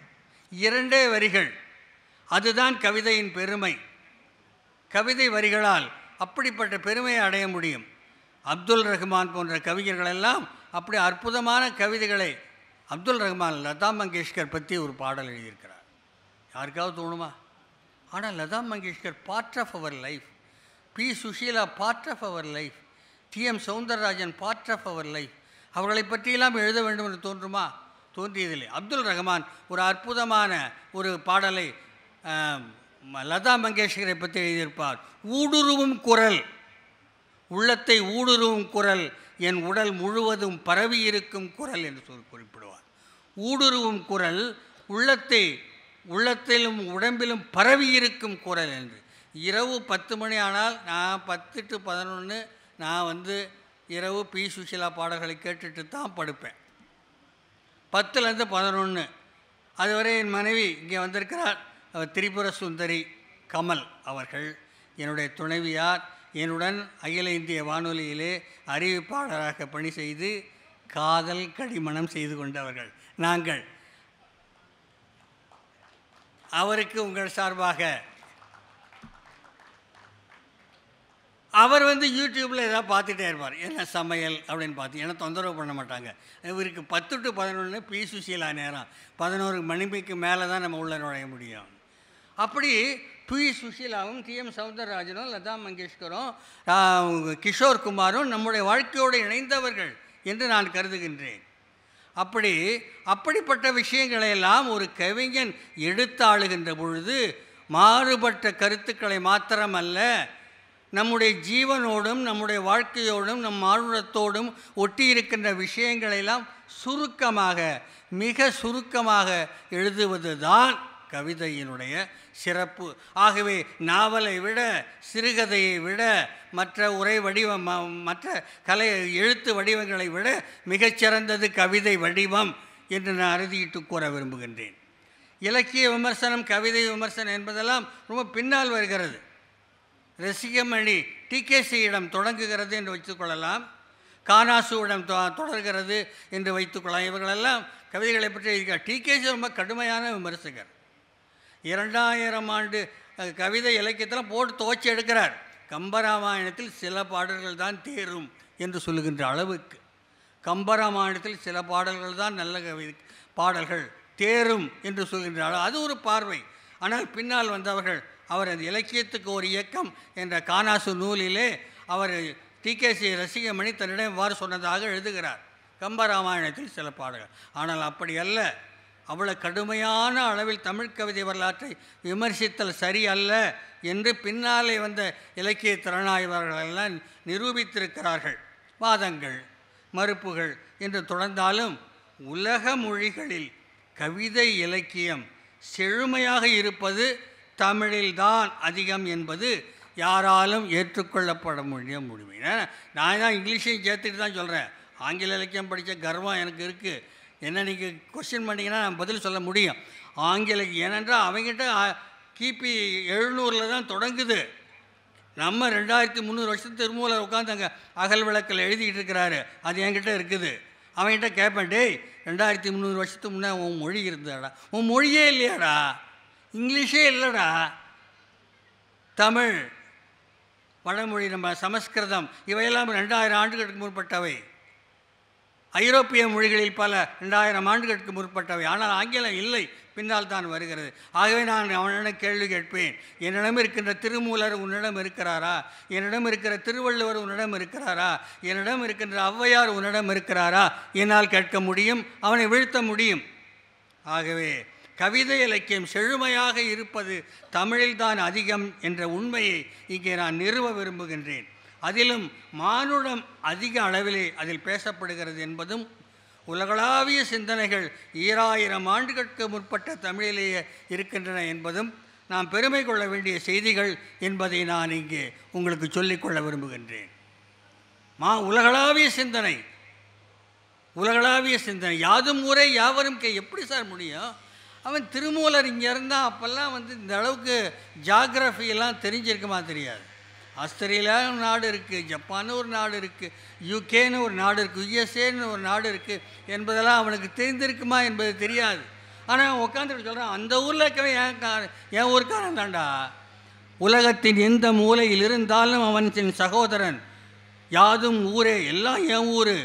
2 வரிகள், அதுதான் கவிதையின் பெருமை. கவிதை வரிகளால் அப்படிப்பட்ட பெருமையை அடைய முடியும். அப்துல் ரஹ்மான் போன்ற கவிஞர்களெல்லாம் அப்படி அற்புதமான கவிதைகளை. அப்துல் ரஹ்மான் லதா மங்கேஷ்கர் பற்றி ஒரு பாடல் எழுதியிருக்கிறார். யாருக்காவது தோணுமா? ஆனால் Lata Mangeshkar part of our life, பி. சுஷீலா part of our life, TM சௌந்தரராஜன் part of our life, அவர்களை பற்றியெல்லாம் எழுத வேண்டும் என்று தோன்றுமா? தோன்றியதில்லை. அப்துல் ரஹ்மான் ஒரு அற்புதமான ஒரு பாடலை லதா மங்கேஷ்கரை பற்றி எழுதியிருப்பார். ஊடுருவும் குரல், உள்ளத்தை ஊடுருவும் குரல், என் உடல் முழுவதும் பரவி இருக்கும் குரல் என்று குறிப்பிடுவார். ஊடுருவும் குரல், உள்ளத்திலும் உடம்பிலும் பரவி இருக்கும் குரல் என்று. இரவு 10 மணி ஆனால் நான் 10 to 11 நான் வந்து இரவு பி. சுஷீலா பாடல்களை கேட்டுட்டு தான் படுப்பேன். 10லேருந்து 11 அதுவரை என் மனைவி இங்கே வந்திருக்கிறார், அவர் திரிபுர சுந்தரி கமல் அவர்கள், என்னுடைய துணைவியார், என்னுடன் அகில இந்திய வானொலியிலே அறிவிப்பாளராக பணி செய்து காதல் கடிமணம் செய்து கொண்டவர்கள் நாங்கள். அவருக்கு உங்கள் சார்பாக, அவர் வந்து யூடியூப்பில் ஏதாவது பார்த்துட்டே இருப்பார், என்ன சமையல் அப்படின்னு பார்த்து, ஏன்னா தொந்தரவு பண்ண மாட்டாங்க. இவருக்கு 10 to 11 பி. சுஷீலா நேரம், 11 மணிக்கு மேலே தான் நம்ம உள்ள நுழைய முடியும். அப்படி பி. சுஷீலாவும் TM சௌந்தரராஜனும் லதா மங்கேஷ்கரும் கிஷோர் குமாரும் நம்முடைய வாழ்க்கையோடு இணைந்தவர்கள் என்று நான் கருதுகின்றேன். அப்படிப்பட்ட விஷயங்களையெல்லாம் ஒரு கவிஞன் எடுத்தாளுகின்ற பொழுது மாறுபட்ட கருத்துக்களை மாத்திரமல்ல, நம்முடைய ஜீவனோடும் நம்முடைய வாழ்க்கையோடும் நம் மானுடத்தோடும் ஒட்டியிருக்கின்ற விஷயங்களெல்லாம் சுருக்கமாக, மிக சுருக்கமாக எழுதுவது தான் கவிதையினுடைய சிறப்பு. ஆகவே நாவலை விட, சிறுகதையை விட, மற்ற உரை வடிவம், மற்ற கலை எழுத்து வடிவங்களை விட மிகச்சிறந்தது கவிதை வடிவம் என்று நான் அறுதியிட்டு கூற விரும்புகின்றேன். இலக்கிய விமர்சனம், கவிதை விமர்சனம் என்பதெல்லாம் ரொம்ப பின்னால் வருகிறது. ரசிகமணி TK.C. தொடங்குகிறது என்று வைத்துக்கொள்ளலாம், கானாசுவிடம் தொடர்கிறது என்று வைத்துக்கொள்ளலாம். இவர்களெல்லாம் கவிதைகளை பற்றி இருக்கிற TK.C. ரொம்ப கடுமையான விமர்சகர். 2000 ஆண்டு கவிதை இலக்கியத்தில் போட்டு துவச்சி எடுக்கிறார். கம்பராமாயணத்தில் சில பாடல்கள் தான் தேரும் என்று சொல்லுகின்ற அளவுக்கு, கம்பராமாயணத்தில் சில பாடல்கள் தான் நல்ல கவிதை பாடல்கள் தேரும் என்று சொல்கின்ற அளவு, அது ஒரு பார்வை. ஆனால் பின்னால் வந்தவர்கள், அவர் அந்த இலக்கியத்துக்கு ஒரு இயக்கம் என்ற கானாசு நூலிலே அவர் TK.C. ரசிகமணி தன்னிடம் இவ்வாறு சொன்னதாக எழுதுகிறார், கம்பராமாயணத்தில் சில பாடல்கள். ஆனால் அப்படி அல்ல, அவ்வளோ கடுமையான அளவில் தமிழ் கவிதை வரலாற்றை விமர்சித்தல் சரியல்ல என்று பின்னாலே வந்த இலக்கிய திறனாய்வாளர்களெல்லாம் நிரூபித்திருக்கிறார்கள். வாதங்கள், மறுப்புகள் என்று தொடர்ந்தாலும் உலக மொழிகளில் கவிதை இலக்கியம் செழுமையாக இருப்பது தமிழில்தான் அதிகம் என்பது யாராலும் ஏற்றுக்கொள்ளப்பட முடிய முடியும். நான் தான் இங்கிலீஷையும் சேர்த்துட்டு தான் சொல்கிறேன். ஆங்கில இலக்கியம் படித்த கர்வம் எனக்கு இருக்குது. என்ன நீங்கள் கொஸ்டின் பண்ணிங்கன்னா நான் பதில் சொல்ல முடியும். ஆங்கில, ஏனென்றால் அவங்ககிட்ட கிபி 700 தான் தொடங்குது. நம்ம 2300 வருஷத்து திருமூலர் உட்காந்து அங்கே அகல் விளக்கில் எழுதிக்கிட்டு இருக்கிறாரு, அது என்கிட்ட இருக்குது. அவங்ககிட்ட கேட்பேன், டேய் 2300 வருஷத்துக்கு முன்னே உன் மொழி இருந்தடா, உன் மொழியே இல்லையாடா, இங்கிலீஷே இல்லைடா, தமிழ், வடமொழி, நம்ம சமஸ்கிருதம், இவையெல்லாம் 2000 ஆண்டுகளுக்கு முற்பட்டவை. ஐரோப்பிய மொழிகளில் பல 2000 ஆண்டுகளுக்கு முற்பட்டவை. ஆனால் ஆங்கிலம் இல்லை, பின்னால் தான் வருகிறது. ஆகவே நான் அவனிடம் கேள்வி கேட்பேன், என்னிடம் இருக்கின்ற திருமூலர் உன்னிடம் இருக்கிறாரா? என்னிடம் இருக்கிற திருவள்ளுவர் உன்னிடம் இருக்கிறாரா? என்னிடம் இருக்கின்ற ஔவையார் உன்னிடம் இருக்கிறாரா? என்னால் கேட்க முடியும், அவனை வீழ்த்த முடியும். ஆகவே கவிதை இலக்கியம் செழுமையாக இருப்பது தமிழில்தான் அதிகம் என்ற உண்மையை இங்கே நான் நிறுவ விரும்புகின்றேன். அதிலும் மானுடம் அதிக அளவிலே அதில் பேசப்படுகிறது என்பதும், உலகளாவிய சிந்தனைகள் 2000 ஆண்டுகளுக்கு முற்பட்ட தமிழிலேயே இருக்கின்றன என்பதும் நாம் பெருமை கொள்ள வேண்டிய செய்திகள் என்பதை நான் இங்கே உங்களுக்கு சொல்லிக்கொள்ள விரும்புகின்றேன். உலகளாவிய சிந்தனை யாதும் ஊரே யாவரும் கே. எப்படி சார் முடியும்? அவன் திருமூலர் இங்கே இருந்தால் அப்போல்லாம் இந்த அளவுக்கு ஜாகிரஃபியெல்லாம் தெரிஞ்சிருக்குமா? தெரியாது. ஆஸ்திரேலியான்னு ஒரு நாடு இருக்குது, ஜப்பான்னு ஒரு நாடு இருக்குது, யூகேன்னு ஒரு நாடு இருக்குது, யுஎஸ்ஏன்னு ஒரு நாடு இருக்குது என்பதெல்லாம் அவனுக்கு தெரிந்திருக்குமா என்பது தெரியாது. ஆனால் உட்காந்துட்டு சொல்கிறான், அந்த ஊரில் இருக்கவே என் ஊருக்காரன் தாண்டா. உலகத்தின் எந்த மூலையில் இருந்தாலும் அவன் சகோதரன். யாதும் ஊரே, எல்லாம் என் ஊர்.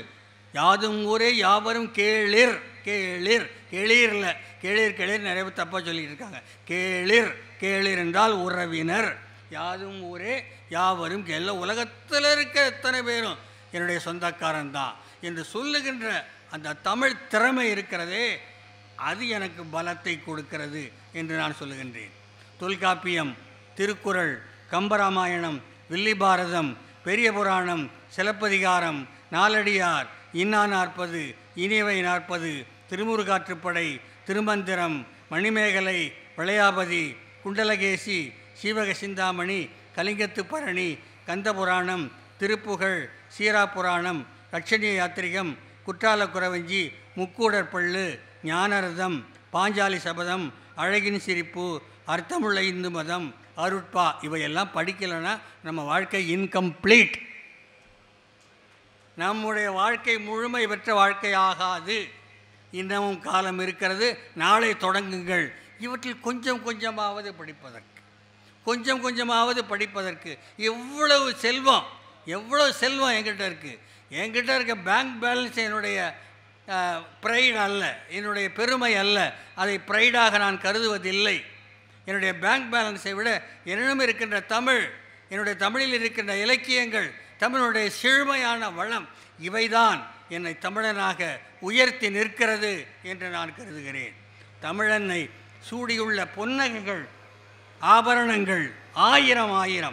யாதும் ஊரே யாவரும் கேளிர். கேளிர் கேளீரில் கேளீர் கேளீர் நிறைய பேர் தப்பாக சொல்லிகிட்டு இருக்காங்க. கேளிர் கேளிர் என்றால் உறவினர். யாதும் ஊரே யாவரும் எல்லாம் உலகத்தில் இருக்க எத்தனை பேரும் என்னுடைய சொந்தக்காரன் தான் என்று சொல்லுகின்ற அந்த தமிழ் திறமை இருக்கிறதே, அது எனக்கு பலத்தை கொடுக்கிறது என்று நான் சொல்லுகின்றேன். தொல்காப்பியம், திருக்குறள், கம்பராமாயணம், வில்லிபாரதம், பெரிய புராணம், சிலப்பதிகாரம், நாலடியார், இன்னா 40, இனியவை 40, திருமுருகாற்றுப்படை, திருமந்திரம், மணிமேகலை, வளையாபதி, குண்டலகேசி, சீவக சிந்தாமணி, கலிங்கத்து பரணி, கந்தபுராணம், திருப்புகழ், சீரா புராணம், லட்சணிய யாத்திரிகம், குற்றால குறவஞ்சி, முக்கூடற்பள்ளு, ஞானரதம், பாஞ்சாலி சபதம், அழகின் சிரிப்பு, அர்த்தமுள்ள இந்து மதம், அருட்பா, இவையெல்லாம் படிக்கலைன்னா நம்ம வாழ்க்கை இன்கம்ப்ளீட். நம்முடைய வாழ்க்கை முழுமை பெற்ற வாழ்க்கையாகாது. இன்னமும் காலம் இருக்கிறது, நாளை தொடங்குங்கள். இவற்றில் கொஞ்சம் கொஞ்சமாவது படிப்பதற்கு எவ்வளவு செல்வம் என்கிட்ட இருக்குது. என்கிட்ட இருக்க பேங்க் பேலன்ஸ் என்னுடைய ப்ரைடு அல்ல, என்னுடைய பெருமை அல்ல. அதை ப்ரைடாக நான் கருதுவதில்லை. என்னுடைய பேங்க் பேலன்ஸை விட என்னிடம் இருக்கின்ற தமிழ், என்னுடைய தமிழில் இருக்கின்ற இலக்கியங்கள், தமிழுடைய செழுமையான வளம், இவைதான் என்னை தமிழனாக உயர்த்தி நிற்கிறது என்று நான் கருதுகிறேன். தமிழனை சூடியுள்ள பொன்னகங்கள், ஆபரணங்கள் 1000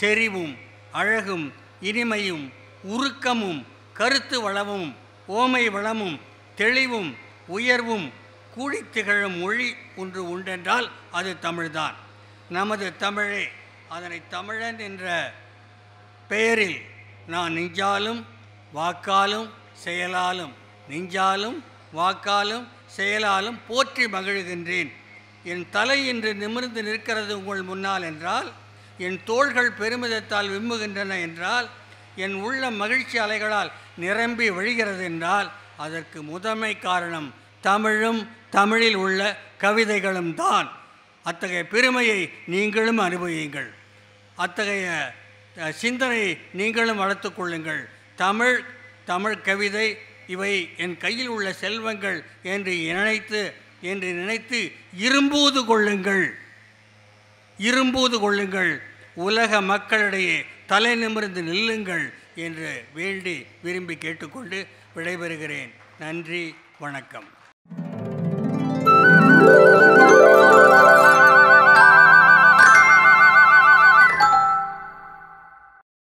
செறிவும் அழகும் இனிமையும் உருக்கமும் கருத்து வளமும் ஓமை வளமும் தெளிவும் உயர்வும் கூடி திகழும் மொழி ஒன்று உண்டென்றால் அது தமிழ்தான். நமது தமிழே. அதனை தமிழன் என்ற பெயரில் நான் நெஞ்சாலும் வாக்காலும் செயலாலும் போற்றி மகிழ்கின்றேன். என் தலை இன்று நிமிர்ந்து நிற்கிறது உங்கள் முன்னால் என்றால், என் தோள்கள் பெருமிதத்தால் விம்முகின்றன என்றால், என் உள்ள மகிழ்ச்சி அலைகளால் நிரம்பி வழிகிறது என்றால், அதற்கு முதன்மை காரணம் தமிழும் தமிழில் உள்ள கவிதைகளும் தான். அத்தகைய பெருமையை நீங்களும் அனுபவியுங்கள், அத்தகைய சிந்தனையை நீங்களும் வளர்த்து கொள்ளுங்கள். தமிழ், தமிழ் கவிதை, இவை என் கையில் உள்ள செல்வங்கள் என்று நினைத்து இரும்பூது கொள்ளுங்கள். உலக மக்களிடையே தலை நிமிர்ந்து நில்லுங்கள் என்று வேண்டி விரும்பி கேட்டுக்கொண்டு விடைபெறுகிறேன். நன்றி, வணக்கம்.